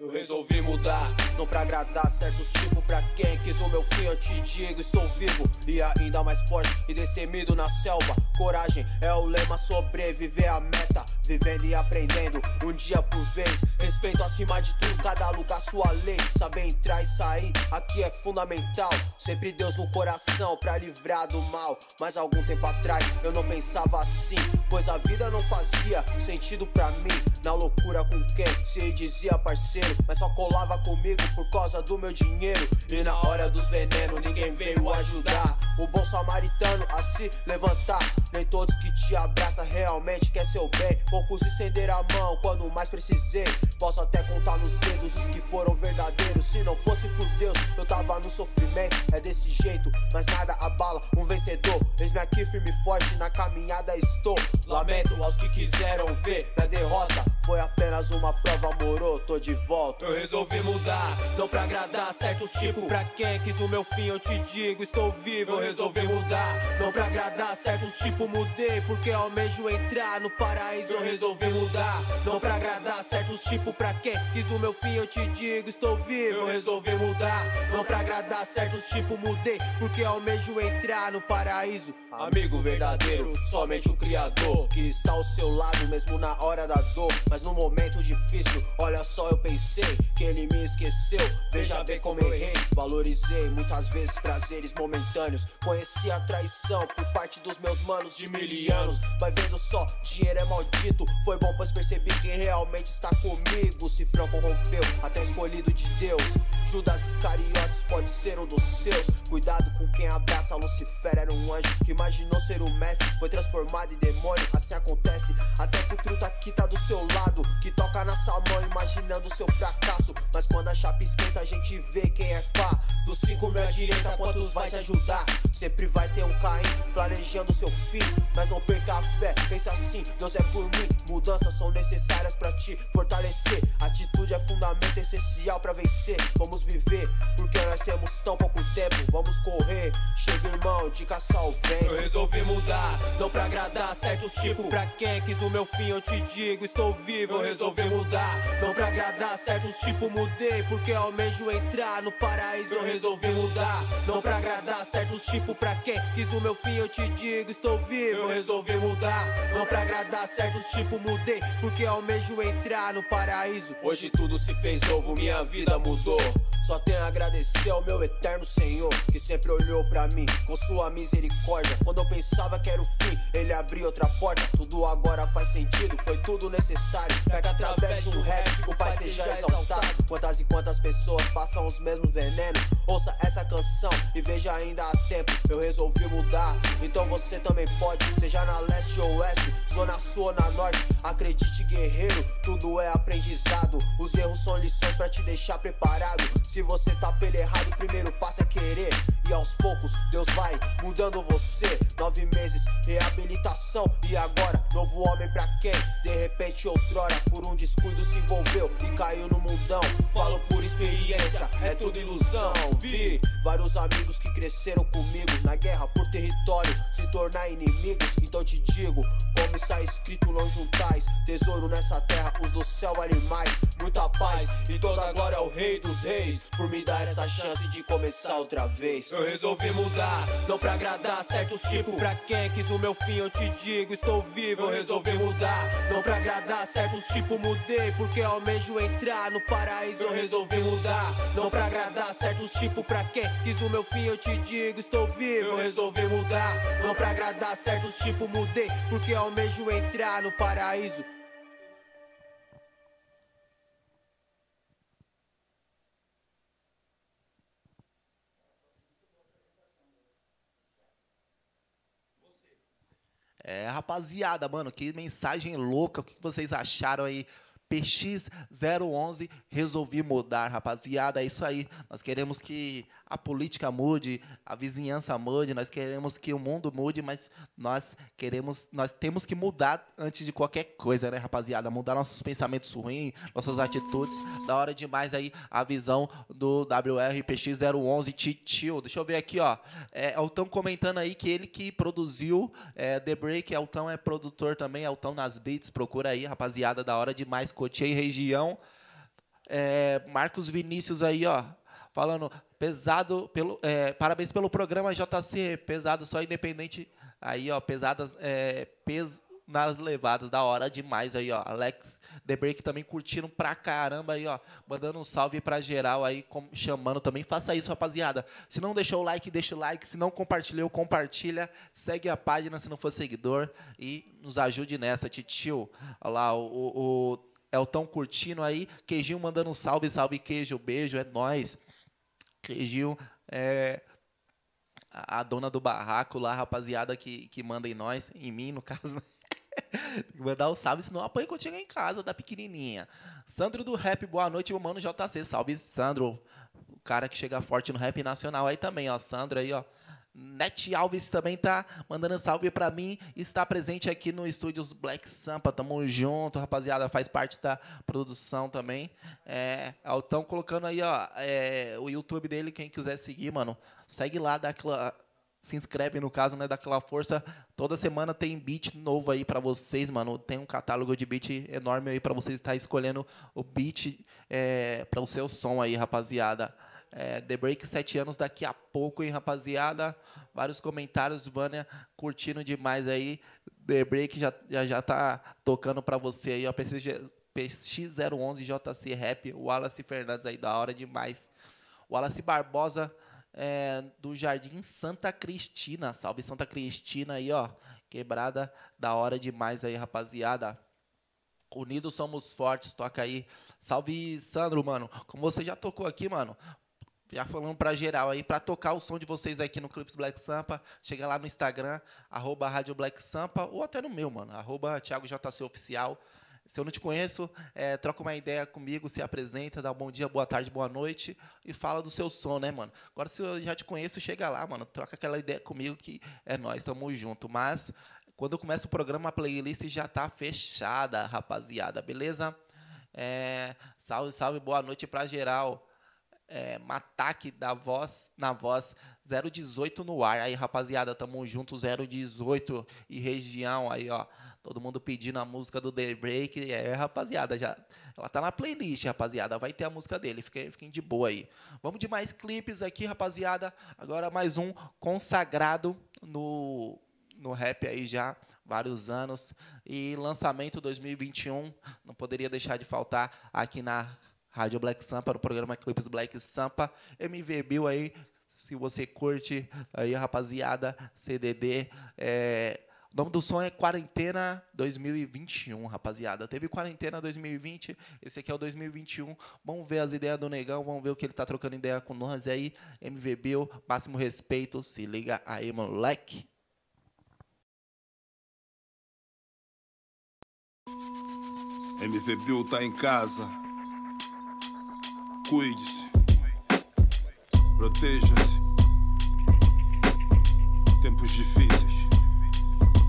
Eu resolvi mudar, não pra agradar certos tipos. Pra quem quis o meu fim, eu te digo, estou vivo e ainda mais forte e destemido na selva. Coragem é o lema, sobreviver a meta, vivendo e aprendendo, um dia por vez. Respeito acima de tudo, cada lugar sua lei. Saber entrar e sair, aqui é fundamental. Sempre Deus no coração pra livrar do mal. Mas algum tempo atrás eu não pensava assim, pois a vida não fazia sentido pra mim. Na loucura com quem se dizia parceiro, mas só colava comigo por causa do meu dinheiro. E na hora dos venenos ninguém veio ajudar. O bom samaritano a se levantar. Nem todos que te abraçam realmente quer seu bem. Poucos estenderam a mão quando mais precisei. Posso até contar nos dedos os que foram verdadeiros. Se não fosse por Deus, eu tava no sofrimento. É desse jeito, mas nada abala um vencedor. Eis-me aqui firme e forte, na caminhada estou. Lamento aos que quiseram ver minha derrota. Foi apenas uma prova, moro, tô de volta. Eu resolvi mudar, não pra agradar certos tipos. Pra quem quis o meu fim, eu te digo, estou vivo. Eu resolvi mudar, não pra agradar certos tipos. Mudei porque almejo entrar no paraíso. Eu resolvi mudar, não pra agradar certos tipos. Pra quem quis o meu fim, eu te digo, estou vivo. Eu resolvi mudar, não pra agradar certos tipos. Mudei porque almejo entrar no paraíso. Amigo verdadeiro, somente o Criador, que está ao seu lado mesmo na hora da dor. Mas no momento difícil, olha só, eu pensei que ele me esqueceu. Veja bem como eu errei. Valorizei muitas vezes prazeres momentâneos. Conheci a traição por parte dos meus manos de milianos. Vai vendo só, dinheiro é maldito. Foi bom pois percebi quem realmente está comigo. Cifrão corrompeu, até escolhido de Deus. Judas Iscariotes pode ser um dos seus. Cuidado com quem abraça. Lucifer era um anjo que imaginou ser o mestre, foi transformado em demônio. Assim acontece, até que o truta aqui tá do seu lado, que toca nessa mão imaginando seu fracasso. Mas quando a chapa esquenta a gente vê quem é pá. Dos 5 mil à direita, quantos vai te ajudar? Sempre vai ter um Caim planejando seu fim. Mas não perca a fé, pensa assim, Deus é por mim. Mudanças são necessárias pra te fortalecer. Atitude é fundamento essencial pra vencer. Vamos viver, porque nós temos tão pouco tempo. Vamos correr, chega irmão, de caça ao vento. Eu resolvi mudar, não pra agradar certos tipos. Pra quem quis o meu fim, eu te digo, estou vivo. Eu resolvi mudar, não pra agradar certos tipos. Mudei, porque almejo entrar no paraíso. Eu resolvi mudar, não pra agradar certos tipos. Pra quem quis o meu fim, eu te digo, estou vivo. Eu resolvi mudar, não pra agradar certos tipos. Mudei, porque almejo entrar no paraíso. Hoje tudo se fez novo, minha vida mudou. Só tenho a agradecer ao meu eterno Senhor, que sempre olhou pra mim com sua misericórdia. Quando eu pensava que era o fim, ele abriu outra porta. Tudo agora faz sentido, foi tudo necessário. Pra que através de um rap, o Pai seja exaltado. Quantas e quantas pessoas passam os mesmos venenos. Ouça essa canção e veja, ainda há tempo. Eu resolvi mudar, então você também pode. Seja na leste ou oeste, zona sul ou na norte. Acredite guerreiro, tudo é aprendizado. Os erros são lições pra te deixar preparado. Se você tá pelo errado, o primeiro passo é querer. E aos poucos, Deus vai mudando você. 9 meses, reabilitação. E agora, novo homem pra quem de repente outrora por um descuido se envolveu e caiu no mundão. Falo por experiência, é tudo ilusão. vi vários amigos que cresceram comigo na guerra por território, se tornar inimigos. Então te digo, como está escrito, não juntais tesouro nessa terra, os do céu animais. Muita paz e toda glória ao rei dos reis, por me dar essa chance de começar outra vez. Eu resolvi mudar, não pra agradar certos tipos. Pra quem quis o meu fim, eu te digo, estou vivo. Eu resolvi mudar, não pra agradar certos tipos. Mudei porque almejo entrar no paraíso. Eu resolvi mudar, não pra agradar certos tipos. Pra quem quis o meu fim, eu te digo, estou vivo. Eu resolvi mudar, não pra agradar certos tipos. Mudei porque almejo entrar no paraíso. É, rapaziada, mano, que mensagem louca. O que vocês acharam aí? PX011, resolvi mudar, rapaziada, é isso aí. Nós queremos que a política mude, a vizinhança mude, nós queremos que o mundo mude, mas nós temos que mudar antes de qualquer coisa, né, rapaziada? Mudar nossos pensamentos ruins, nossas atitudes. Da hora demais aí a visão do WR PX011 Titio. Deixa eu ver aqui, ó. É, Altão comentando aí que ele que produziu The Break. Altão é produtor também, Altão nas beats, procura aí, rapaziada, da hora demais. Cotia e região. É, Marcos Vinícius aí, ó, falando, pesado, parabéns pelo programa, JC, pesado, só independente, aí, ó, pesadas, peso nas levadas, da hora demais aí, ó, Alex, The Break também curtiram pra caramba aí, ó, mandando um salve pra geral aí, chamando também, faça isso, rapaziada, se não deixou o like, deixa o like, se não compartilhou, compartilha, segue a página se não for seguidor e nos ajude nessa, titio, olha lá, o Elton curtindo aí, Queijinho mandando um salve, salve Queijo, beijo, é nóis. Queijinho, a dona do barraco lá, a rapaziada que manda em nós, em mim, no caso, né? Tem que mandar um salve, senão apanha quando chegar em casa, da pequenininha. Sandro do Rap, boa noite, meu mano JC, salve Sandro, o cara que chega forte no Rap Nacional aí também, ó, Sandro aí, ó. Net Alves também tá mandando salve pra mim, está presente aqui no Estúdios Black Sampa, tamo junto, rapaziada, faz parte da produção também. Altão colocando aí, ó, o YouTube dele, quem quiser seguir, mano, segue lá, dá aquela, se inscreve no caso, né, dá aquela força, toda semana tem beat novo aí pra vocês, mano, tem um catálogo de beat enorme aí pra vocês estar escolhendo o beat pra o seu som aí, rapaziada. The Break, 7 anos daqui a pouco, hein, rapaziada? Vários comentários, Vânia, curtindo demais aí. The Break já tá tocando pra você aí, ó. PX011, JC Rap, Wallace Fernandes aí, da hora demais. Wallace Barbosa, do Jardim Santa Cristina. Salve Santa Cristina aí, ó. Quebrada, da hora demais aí, rapaziada. Unidos somos fortes, toca aí. Salve, Sandro, mano. Como você já tocou aqui, mano, já falando pra geral aí, pra tocar o som de vocês aqui no Clips Black Sampa, chega lá no Instagram, arroba Rádio Black Sampa, ou até no meu, mano, arroba Thiago JC Oficial. Se eu não te conheço, troca uma ideia comigo, se apresenta, dá um bom dia, boa tarde, boa noite e fala do seu som, né, mano? Agora, se eu já te conheço, chega lá, mano, troca aquela ideia comigo que é nóis, tamo junto. Mas, quando eu começo o programa, a playlist já tá fechada, rapaziada, beleza? Salve, salve, boa noite pra geral. Mataque da voz, na voz 018 no ar. Aí, rapaziada, tamo junto, 018 e região. Aí, ó, todo mundo pedindo a música do The Break. Rapaziada, já ela tá na playlist, rapaziada. Vai ter a música dele, fiquem de boa aí. Vamos de mais clipes aqui, rapaziada. Agora mais um consagrado no rap aí já, vários anos. E lançamento 2021, não poderia deixar de faltar aqui na Rádio Black Sampa, no programa Clips Black Sampa, MV Bill aí, se você curte, aí, rapaziada, CDD, o nome do som é Quarentena 2021, rapaziada, teve Quarentena 2020, esse aqui é o 2021, vamos ver as ideias do negão, vamos ver o que ele tá trocando ideia com nós aí, MV Bill, máximo respeito, se liga aí, moleque. MV Bill tá em casa. Cuide-se, proteja-se. Tempos difíceis,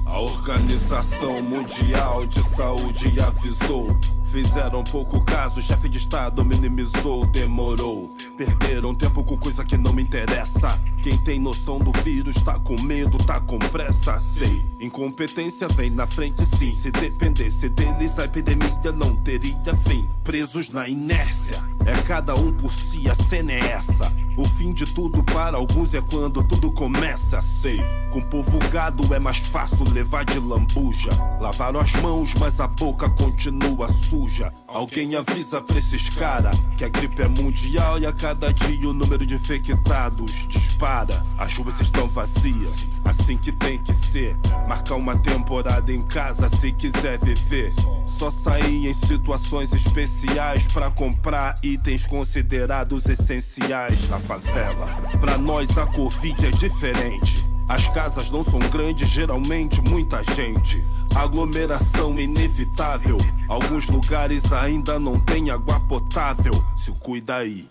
A Organização Mundial de Saúde avisou. Fizeram pouco caso, o chefe de estado minimizou, demorou. Perderam tempo com coisa que não me interessa. Quem tem noção do vírus tá com medo, tá com pressa, sei. Incompetência vem na frente sim, se dependesse deles a epidemia não teria fim. Presos na inércia, é cada um por si, a cena é essa. O fim de tudo para alguns é quando tudo começa, sei. Com povo gado é mais fácil levar de lambuja. Lavaram as mãos, mas a boca continua suja. Alguém avisa pra esses cara que a gripe é mundial e a cada dia o número de infectados dispara. As ruas estão vazias, assim que tem que ser. Marcar uma temporada em casa se quiser viver. Só sair em situações especiais pra comprar itens considerados essenciais na favela. Pra nós a Covid é diferente. As casas não são grandes, geralmente muita gente. Aglomeração inevitável. Alguns lugares ainda não tem água potável. Se cuida aí,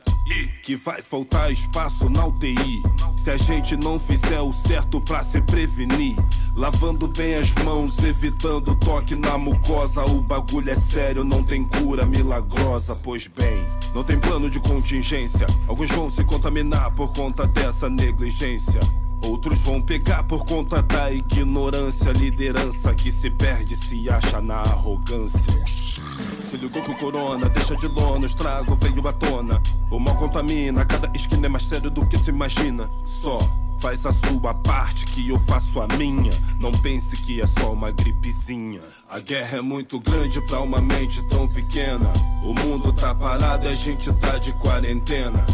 que vai faltar espaço na UTI. Se a gente não fizer o certo pra se prevenir, lavando bem as mãos, evitando toque na mucosa. O bagulho é sério, não tem cura milagrosa, pois bem, não tem plano de contingência. Alguns vão se contaminar por conta dessa negligência. Outros vão pegar por conta da ignorância. Liderança que se perde, se acha na arrogância. Se ligou que o corona deixa de lona, o estrago veio à tona. O mal contamina, cada esquina é mais sério do que se imagina. Só faz a sua parte que eu faço a minha. Não pense que é só uma gripezinha. A guerra é muito grande pra uma mente tão pequena. O mundo tá parado e a gente tá de quarentena.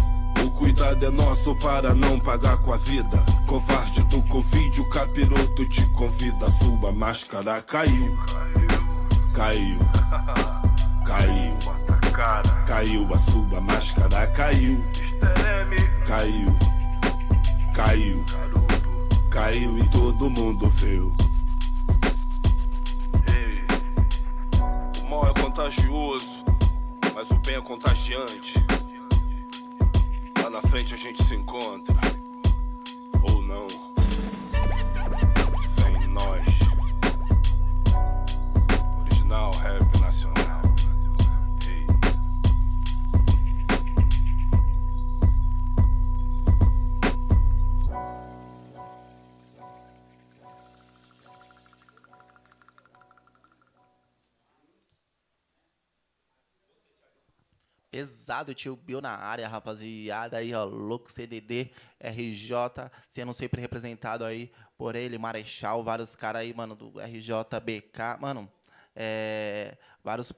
O cuidado é nosso para não pagar com a vida. Covarde do Covid, o capiroto te convida. Sua máscara caiu, caiu, caiu, caiu, a sua máscara caiu, caiu, caiu, caiu e todo mundo viu. Ei, o mal é contagioso, mas o bem é contagiante. Na frente a gente se encontra, ou não, vem nós, original rap nacional. Ei. Pesado, tio Bill na área, rapaziada. Aí, ó, Louco CDD, RJ, sendo sempre representado aí por ele, Marechal, vários caras aí, mano, do RJBK, mano, vários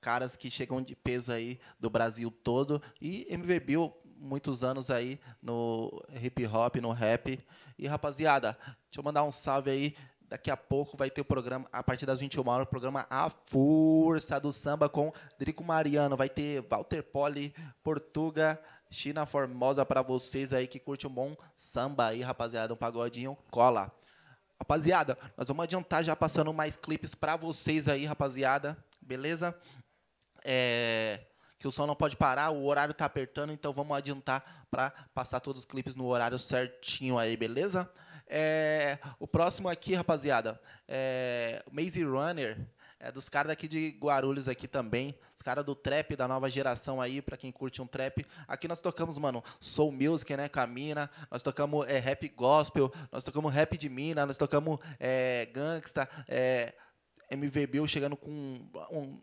caras que chegam de peso aí do Brasil todo. E MV Bill, muitos anos aí no hip hop, no rap. E, rapaziada, deixa eu mandar um salve aí. Daqui a pouco vai ter o programa, a partir das 21 horas, o programa A Força do Samba com Drico Mariano. Vai ter Walter Poli, Portuga, China Formosa para vocês aí que curte um bom samba aí, rapaziada. Um pagodinho cola. Rapaziada, nós vamos adiantar já passando mais clipes para vocês aí, rapaziada. Beleza? Que o som não pode parar, o horário tá apertando, então vamos adiantar para passar todos os clipes no horário certinho aí, beleza? O próximo aqui, rapaziada, Maze Runner, dos caras aqui de Guarulhos aqui também, os caras do trap, da nova geração aí, pra quem curte um trap. Aqui nós tocamos, mano, Soul Music, né, Camina, nós tocamos rap gospel, nós tocamos rap de mina, nós tocamos gangsta, MV Bill chegando com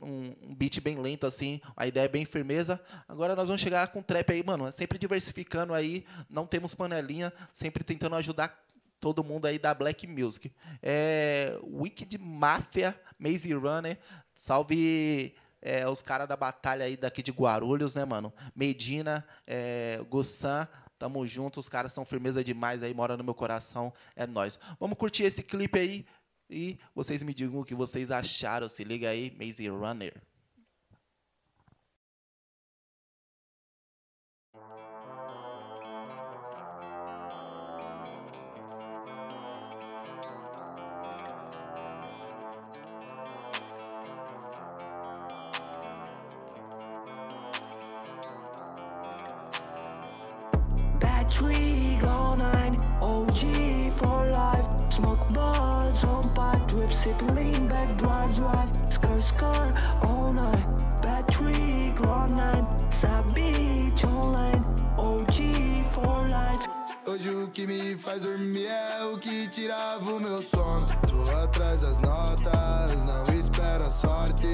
um beat bem lento, assim, a ideia é bem firmeza. Agora nós vamos chegar com trap aí, mano, sempre diversificando aí, não temos panelinha, sempre tentando ajudar todo mundo aí da Black Music. Wicked Mafia, Maze Runner, salve os caras da batalha aí daqui de Guarulhos, né, mano? Medina, Gossan, tamo junto, os caras são firmeza demais aí, mora no meu coração, é nóis. Vamos curtir esse clipe aí e vocês me digam o que vocês acharam, se liga aí, Maze Runner. Battery glow 9, OG for life, smoke buds on pipe. sipping lean back, drive, scar, all night. Patrick, long nine, side beach, online, OG for life. Hoje o que me faz dormir é o que tirava o meu sono. Tô atrás das notas, não espero a sorte.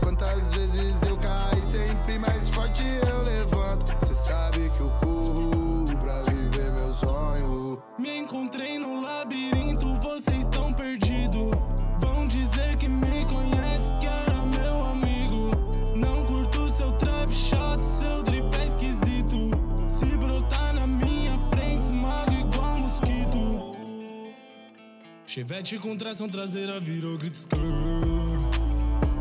Quantas vezes eu caí, sempre mais forte eu levanto. Cê sabe que eu corro pra viver meu sonho. Me encontrei no labirinto, vocês estão perdidos. Vão dizer que me conhece, que era meu amigo. Não curto seu trap chato, seu drip é esquisito. Se brotar na minha frente, esmaga igual mosquito. Chevette com tração traseira virou grit skrrr.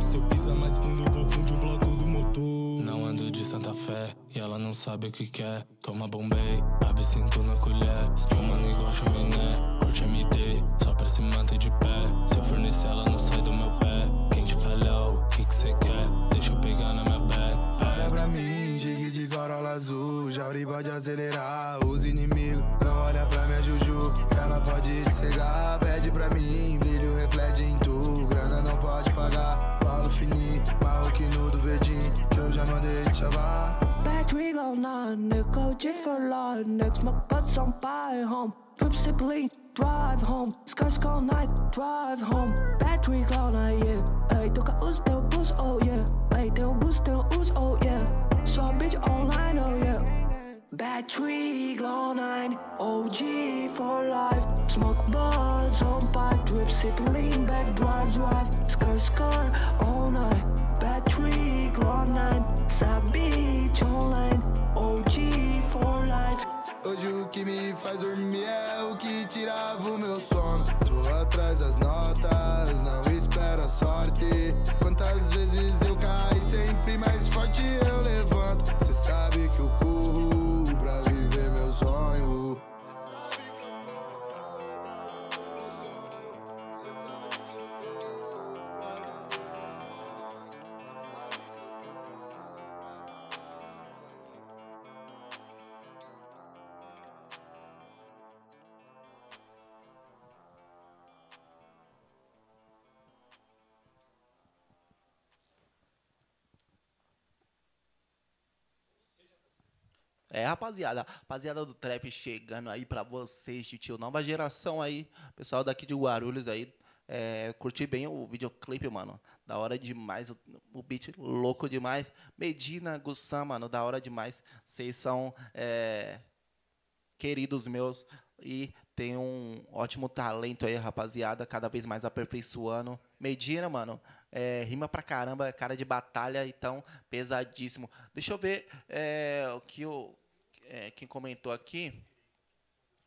Se eu pisar mais fundo, confunde o bloco do motor. Não ando de Santa Fé, e ela não sabe o que quer. Toma Bombay, abre cinto na colher. Fumando igual chaminé, curte MD, só pra se manter de pé. Se eu fornecer, ela não sai do meu pé. Quem te falhou, o que cê quer? Deixa eu pegar na minha backpack. Olha pra mim, jigue de garola azul, Jauri pode acelerar os inimigos. Não olha pra minha juju, ela pode te cegar. Pede pra mim, brilho reflete em tu, grana não pode pagar. Marroquino do verdinho, que eu já mandei te chavar. Patrick on nine, Cotia for line. Next, my butt's on by home. Drip, sip, lean, drive home. Scars all night, drive home. Patrick on nine, yeah. Ei, toca os teu bus, oh yeah. Ei, teu bus, oh yeah. Só bitch online, oh yeah. Patrick on nine, OG for life. Smoke buds on pipe, drip, sip, lean back, drive. Scar all night, Patrick long nine, Sabich online, OG for life. Hoje o que me faz dormir é o que tirava o meu sono. Tô atrás das notas, não espero a sorte. Quantas vezes eu caí, sempre mais forte eu levanto. Cê sabe que eu corro pra viver meu sonho. É, rapaziada do trap chegando aí pra vocês, tio, nova geração aí, pessoal daqui de Guarulhos aí, curti bem o videoclipe, mano, da hora demais, o beat louco demais, Medina, Gussan, mano, da hora demais, vocês são queridos meus e tem um ótimo talento aí, rapaziada, cada vez mais aperfeiçoando. Medina, mano, rima pra caramba, cara de batalha, então, pesadíssimo. Deixa eu ver o que quem comentou aqui.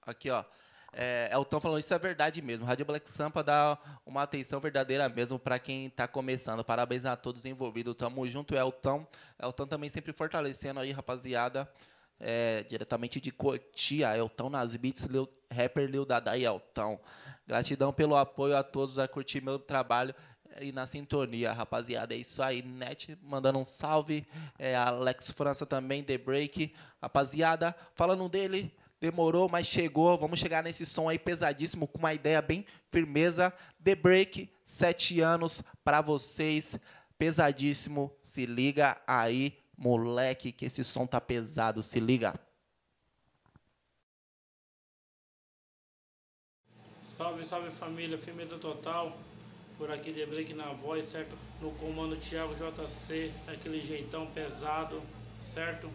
Aqui, ó. É o Tom falando, isso é verdade mesmo. Rádio Black Sampa dá uma atenção verdadeira mesmo para quem tá começando. Parabéns a todos envolvidos. Tamo junto, Elton. Elton também sempre fortalecendo aí, rapaziada. Diretamente de Cotia, Elton nas beats, rapper Lil Dada e Elton. Gratidão pelo apoio a todos a curtir meu trabalho e na sintonia, rapaziada. É isso aí, Net mandando um salve. Alex França também, The Break. Rapaziada, falando dele, demorou, mas chegou. Vamos chegar nesse som aí pesadíssimo, com uma ideia bem firmeza. The Break, 7 anos para vocês. Pesadíssimo, se liga aí. Moleque, que esse som tá pesado, se liga. Salve, salve família, firmeza total. Por aqui The Break na voz, certo? No comando Thiago JC, aquele jeitão pesado, certo?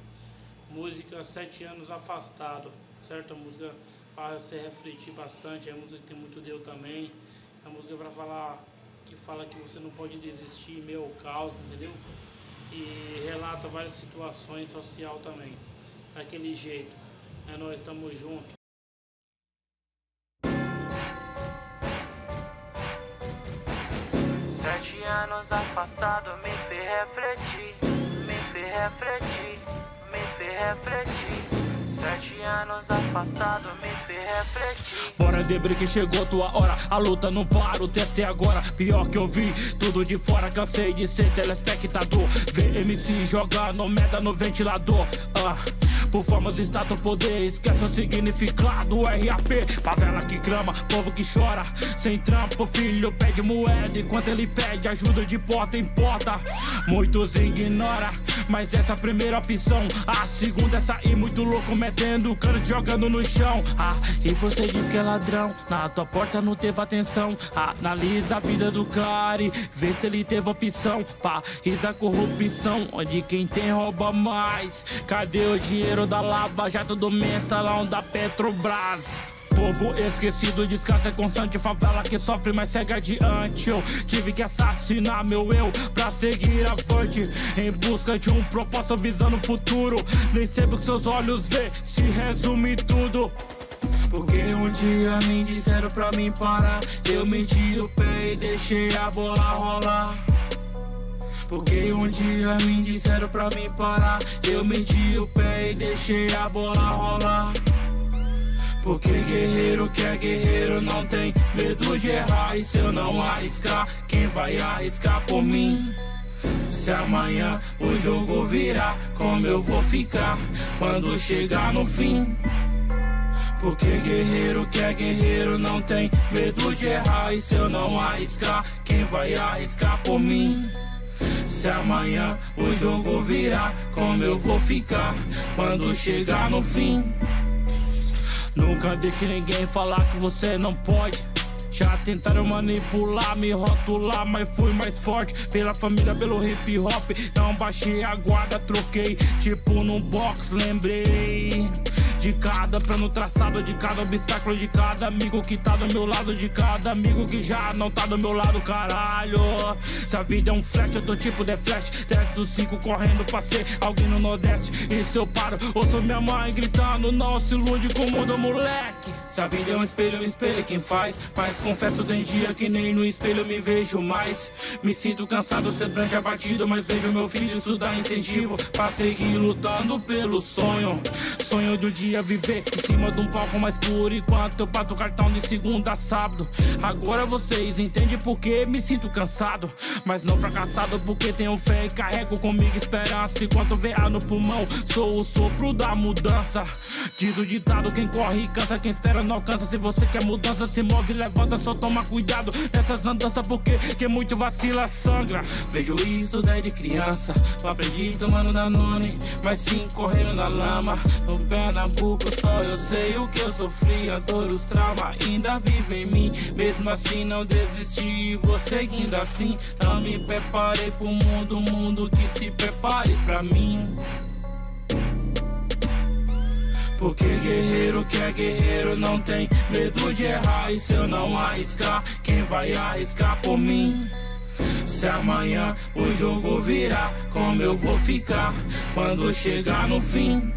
Música 7 anos afastado, certo? A música para você refletir bastante, a música que tem muito Deus também. A música para falar, que fala que você não pode desistir em meio ao caos, entendeu? E relata várias situações social também. Daquele jeito. É nóis, estamos juntos. Sete anos afastado me fez refletir, me fez refletir, me fez refletir. 7 anos afastado me fez refletir. Bora The Break, chegou tua hora. A luta não para, o teste é agora. Pior que eu vi, tudo de fora. Cansei de ser telespectador. VMC jogando merda no ventilador. Por formas, status, poder, esquece o significado. RAP, favela que clama, povo que chora. Sem trampo, filho pede moeda. Enquanto ele pede ajuda de porta em porta, muitos ignora. Mas essa é a primeira opção. A segunda é sair muito louco, metendo o cano, jogando no chão. E você diz que é ladrão, na tua porta não teve atenção. Analisa a vida do cara e vê se ele teve opção. Risa a corrupção, onde quem tem rouba mais. Cadê o dinheiro da Lava Jato, do mensalão da Petrobras? Povo esquecido, descanso é constante. Favela que sofre, mas segue adiante. Eu tive que assassinar meu eu pra seguir avante, em busca de um propósito, visando o futuro. Nem sempre o que seus olhos vê se resume tudo. Porque um dia me disseram pra mim parar, eu meti o pé e deixei a bola rolar. Porque um dia me disseram pra mim parar, eu meti o pé e deixei a bola rolar. Porque guerreiro que é guerreiro não tem medo de errar. E se eu não arriscar, quem vai arriscar por mim? Se amanhã o jogo virar, como eu vou ficar quando chegar no fim? Porque guerreiro que é guerreiro não tem medo de errar. E se eu não arriscar, quem vai arriscar por mim? Se amanhã o jogo virar, como eu vou ficar quando chegar no fim? Nunca deixe ninguém falar que você não pode. Já tentaram manipular, me rotular, mas fui mais forte. Pela família, pelo hip hop, não baixei a guarda, troquei. Tipo num box, lembrei de cada plano traçado, de cada obstáculo, de cada amigo que tá do meu lado, de cada amigo que já não tá do meu lado, caralho. Se a vida é um flash, eu tô tipo The Flash, 3 do 5 correndo pra ser alguém no Nordeste. E se eu paro, ouço minha mãe gritando, não se ilude com o mundo, moleque. Se a vida é um espelho quem faz. Mas confesso, tem dia que nem no espelho me vejo mais. Me sinto cansado, semblante abatido, mas vejo meu filho, isso dá incentivo pra seguir lutando pelo sonho. Sonho do dia viver em cima de um palco, mas por enquanto eu bato cartão de segunda a sábado. Agora vocês entendem porque me sinto cansado, mas não fracassado, porque tenho fé e carrego comigo esperança. Enquanto VA no pulmão, sou o sopro da mudança. Diz o ditado, quem corre cansa, quem espera não alcança. Se você quer mudança, se move, levanta, só toma cuidado nessas andanças, porque quem muito vacila sangra. Vejo isso desde criança, aprendi tomando Danone, mas sim correndo na lama. No Pernambuco só eu sei o que eu sofri, a dor, os traumas ainda vivem em mim. Mesmo assim não desisti, vou seguindo assim. Não me preparei pro mundo, o mundo que se prepare pra mim. Porque guerreiro que é guerreiro não tem medo de errar. E se eu não arriscar, quem vai arriscar por mim? Se amanhã o jogo virar, como eu vou ficar quando chegar no fim?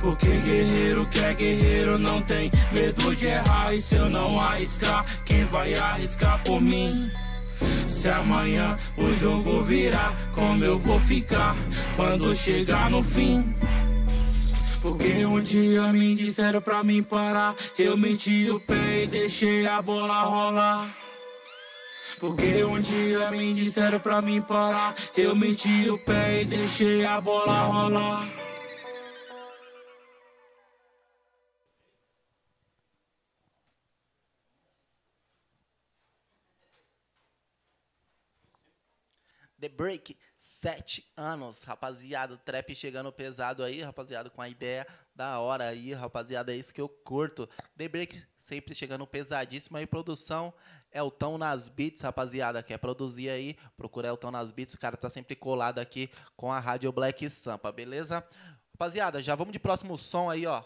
Porque guerreiro que é guerreiro não tem medo de errar. E se eu não arriscar, quem vai arriscar por mim? Se amanhã o jogo virar, como eu vou ficar quando chegar no fim? Porque um dia me disseram pra mim parar, eu meti o pé e deixei a bola rolar. Porque um dia me disseram pra mim parar, eu meti o pé e deixei a bola rolar. The Break, 7 anos, rapaziada, o trap chegando pesado aí, rapaziada, com a ideia da hora aí, rapaziada, é isso que eu curto. The Break sempre chegando pesadíssimo aí, produção, Elton nas Beats, rapaziada, quer produzir aí, procura Elton nas Beats, o cara tá sempre colado aqui com a Rádio Black Sampa, beleza? Rapaziada, já vamos de próximo som aí, ó,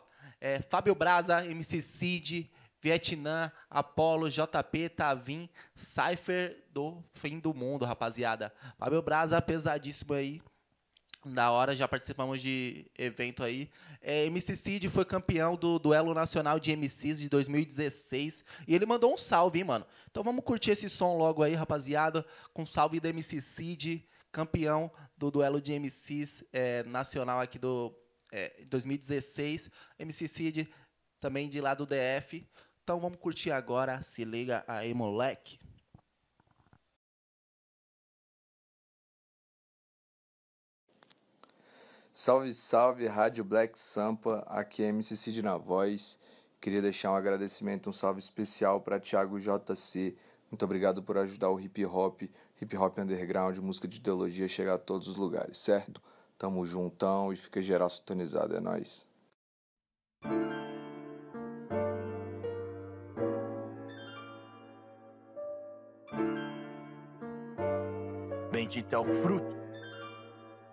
Fábio Braza, MC Cid, Vietnã, Apolo, JP, Tavim, Cypher do Fim do Mundo, rapaziada. Fábio Braza, pesadíssimo aí. Da hora, já participamos de evento aí. MC Cid foi campeão do Duelo Nacional de MCs de 2016. E ele mandou um salve, hein, mano? Então vamos curtir esse som logo aí, rapaziada. Com salve da MC Cid, campeão do Duelo de MCs nacional aqui do 2016, MC Cid, também de lá do DF. Então vamos curtir agora, se liga aí, moleque. Salve, salve, Rádio Black Sampa, aqui é MC Cid na voz. Queria deixar um agradecimento, um salve especial para Thiago JC. Muito obrigado por ajudar o hip-hop underground, música de ideologia, chegar a todos os lugares, certo? Tamo juntão e fica geral sintonizado, é nóis. Bendito é o fruto.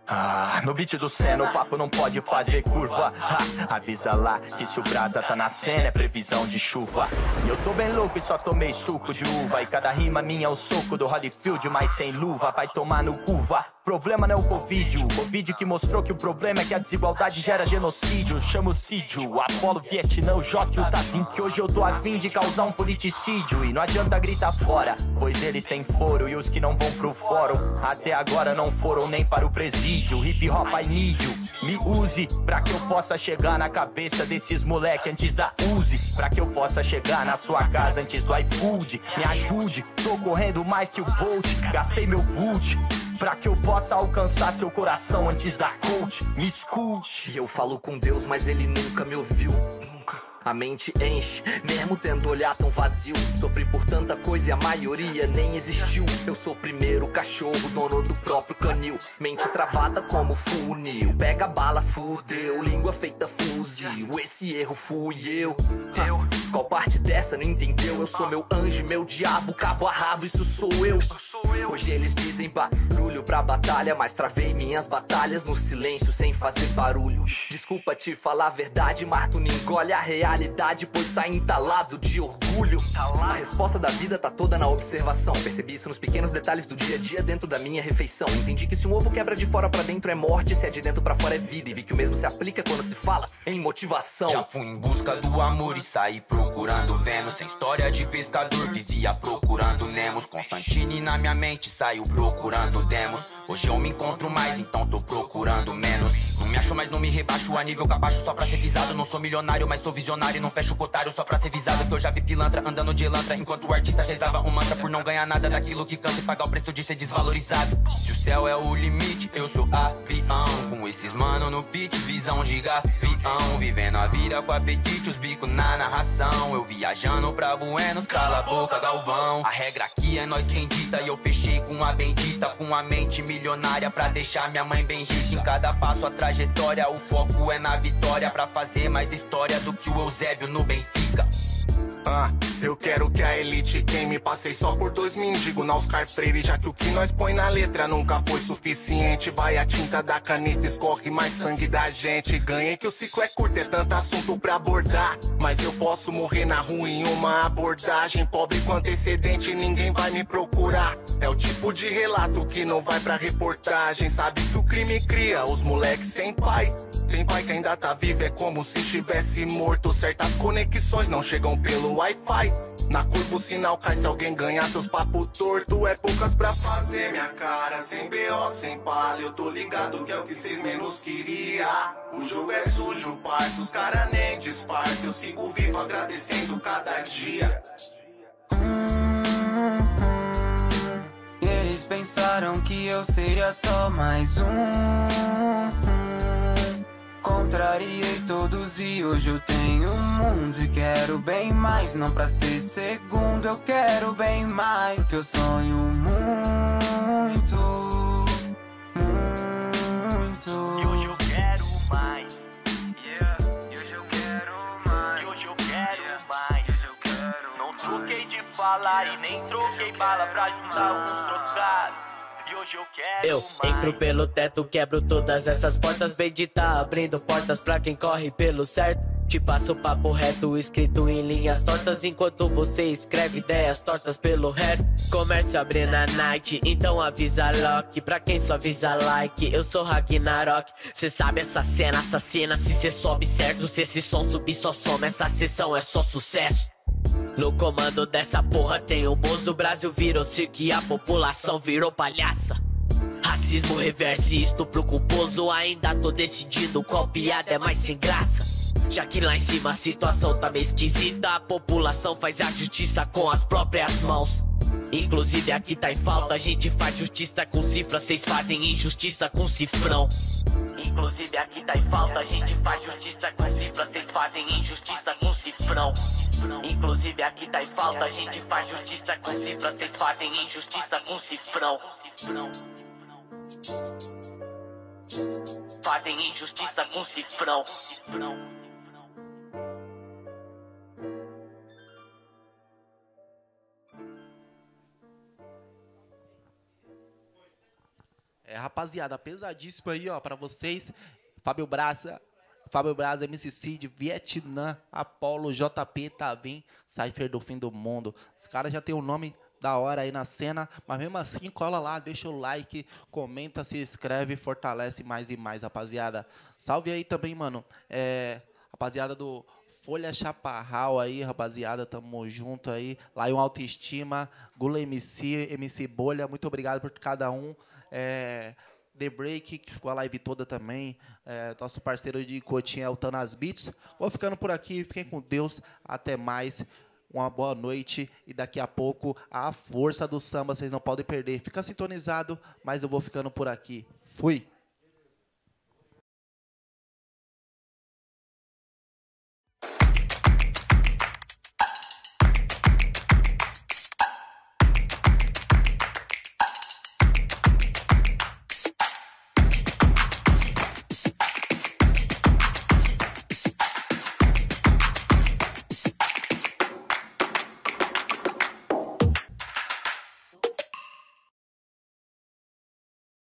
Ah, no beat do Senna o papo não pode fazer curva. Ah, avisa lá que se o brasa tá na cena é previsão de chuva. E eu tô bem louco e só tomei suco de uva. E cada rima minha é o soco do Holyfield, mas sem luva. Vai tomar no curva. Problema não é o Covid que mostrou que o problema é que a desigualdade gera genocídio. Chamo o Cídio, Apolo, Vietnã, o Jóquio, o Tavim, que hoje eu tô a fim de causar um politicídio. E não adianta gritar fora, pois eles têm foro, e os que não vão pro fórum até agora não foram nem para o presídio. Hip hop I need you, me use, pra que eu possa chegar na cabeça desses moleque antes da Uzi, pra que eu possa chegar na sua casa antes do iFood. Me ajude, tô correndo mais que o Bolt, gastei meu boot, pra que eu possa alcançar seu coração antes da coach, me escute. E eu falo com Deus, mas ele nunca me ouviu. A mente enche, mesmo tendo olhar tão vazio. Sofri por tanta coisa e a maioria nem existiu. Eu sou o primeiro cachorro, dono do próprio canil. Mente travada como funil, pega bala, fudeu, língua feita fuzil. Esse erro fui eu. Qual parte dessa não entendeu? Eu sou meu anjo, meu diabo, cabo a rabo, isso sou eu. Hoje eles dizem barulho pra batalha, mas travei minhas batalhas no silêncio sem fazer barulho. Desculpa te falar a verdade, mas tu não engole a realidade, pois tá entalado de orgulho. A resposta da vida tá toda na observação. Percebi isso nos pequenos detalhes do dia a dia dentro da minha refeição. Entendi que se um ovo quebra de fora pra dentro é morte, se é de dentro pra fora é vida. E vi que o mesmo se aplica quando se fala em motivação. Já fui em busca do amor e saí procurando Vênus. Sem história de pescador, vivia procurando Nemos. Constantino e na minha mente saiu procurando demos. Hoje eu me encontro mais, então tô procurando menos. Não me acho mais, não me rebaixo a nível cabacho só pra ser visado. Não sou milionário, mas sou visionário. Não fecho o cotário só pra ser visado, que eu já vi pilantra andando de elantra, enquanto o artista rezava um mantra por não ganhar nada daquilo que canta e pagar o preço de ser desvalorizado. Se o céu é o limite, eu sou avião, com esses mano no pit, visão de gavião, vivendo a vida com apetite, os bicos na narração, eu viajando pra Buenos, cala a boca Galvão. A regra aqui é nós quem dita, e eu fechei com a bendita, com a mente milionária pra deixar minha mãe bem rica. Em cada passo a trajetória, o foco é na vitória, pra fazer mais história do que o eu Zébio no Benfica. Eu quero que a elite queime. Passei só por dois mendigos na Oscar Freire, já que o que nós põe na letra nunca foi suficiente. Vai a tinta da caneta, escorre mais sangue da gente. Ganhei que o ciclo é curto, é tanto assunto pra abordar, mas eu posso morrer na rua em uma abordagem. Pobre com antecedente, ninguém vai me procurar, é o tipo de relato que não vai pra reportagem. Sabe que o crime cria os moleques sem pai. Tem pai que ainda tá vivo, é como se estivesse morto. Certas conexões não chegam pelo Wi-Fi. Na curva o sinal cai, se alguém ganhar seus papos torto, é poucas pra fazer minha cara. Sem BO, sem palha, eu tô ligado que é o que cês menos queria. O jogo é sujo, parça, os cara nem disfarça. Eu sigo vivo agradecendo cada dia. Eles pensaram que eu seria só mais um. Contrariei todos e hoje eu tenho um mundo. E quero bem mais, não pra ser segundo. Eu quero bem mais, que eu sonho muito, muito. E hoje eu quero mais, yeah. E hoje eu quero mais. E hoje eu quero mais. E hoje eu quero. Não troquei de falar e nem troquei bala pra ajudar alguns trocados. Eu entro pelo teto, quebro todas essas portas. Bendita abrindo portas pra quem corre pelo certo. Te passo o papo reto, escrito em linhas tortas, enquanto você escreve ideias tortas pelo reto. Comércio abrindo a night, então avisa Loki, pra quem só avisa like. Eu sou Ragnarok, cê sabe essa cena assassina. Se cê sobe certo, se esse som subir só soma. Essa sessão é só sucesso. No comando dessa porra tem o Bozo, o Brasil virou circo e a população virou palhaça. Marxismo, reverse, estupro culposo. Ainda tô decidindo qual piada é mais sem graça, já que lá em cima a situação tá meio esquisita. A população faz a justiça com as próprias mãos. Inclusive aqui tá em falta, a gente faz justiça com cifra, cês fazem injustiça com cifrão. Inclusive aqui tá em falta, a gente faz justiça com cifra, cês fazem injustiça com cifrão. Inclusive aqui tá em falta, a gente faz justiça com cifra, cês fazem injustiça com cifrão. Fazem injustiça com cifrão. É, rapaziada, pesadíssimo aí, ó, pra vocês. Fábio Braza, MC Cid, Vietnã, Apolo, JP, Tavim, Cypher do Fim do Mundo. Os caras já tem um nome da hora aí na cena, mas mesmo assim, cola lá, deixa o like, comenta, se inscreve, fortalece mais e mais, rapaziada. Salve aí também, mano, rapaziada do Folha Chaparral aí, rapaziada, tamo junto aí. Lion Autoestima, Gula MC, MC Bolha, muito obrigado por cada um. The Break, que ficou a live toda também, nosso parceiro de Cotia é o Tanas Beats. Vou ficando por aqui, fiquem com Deus, até mais, uma boa noite e daqui a pouco a força do samba, vocês não podem perder, fica sintonizado, mas eu vou ficando por aqui, fui!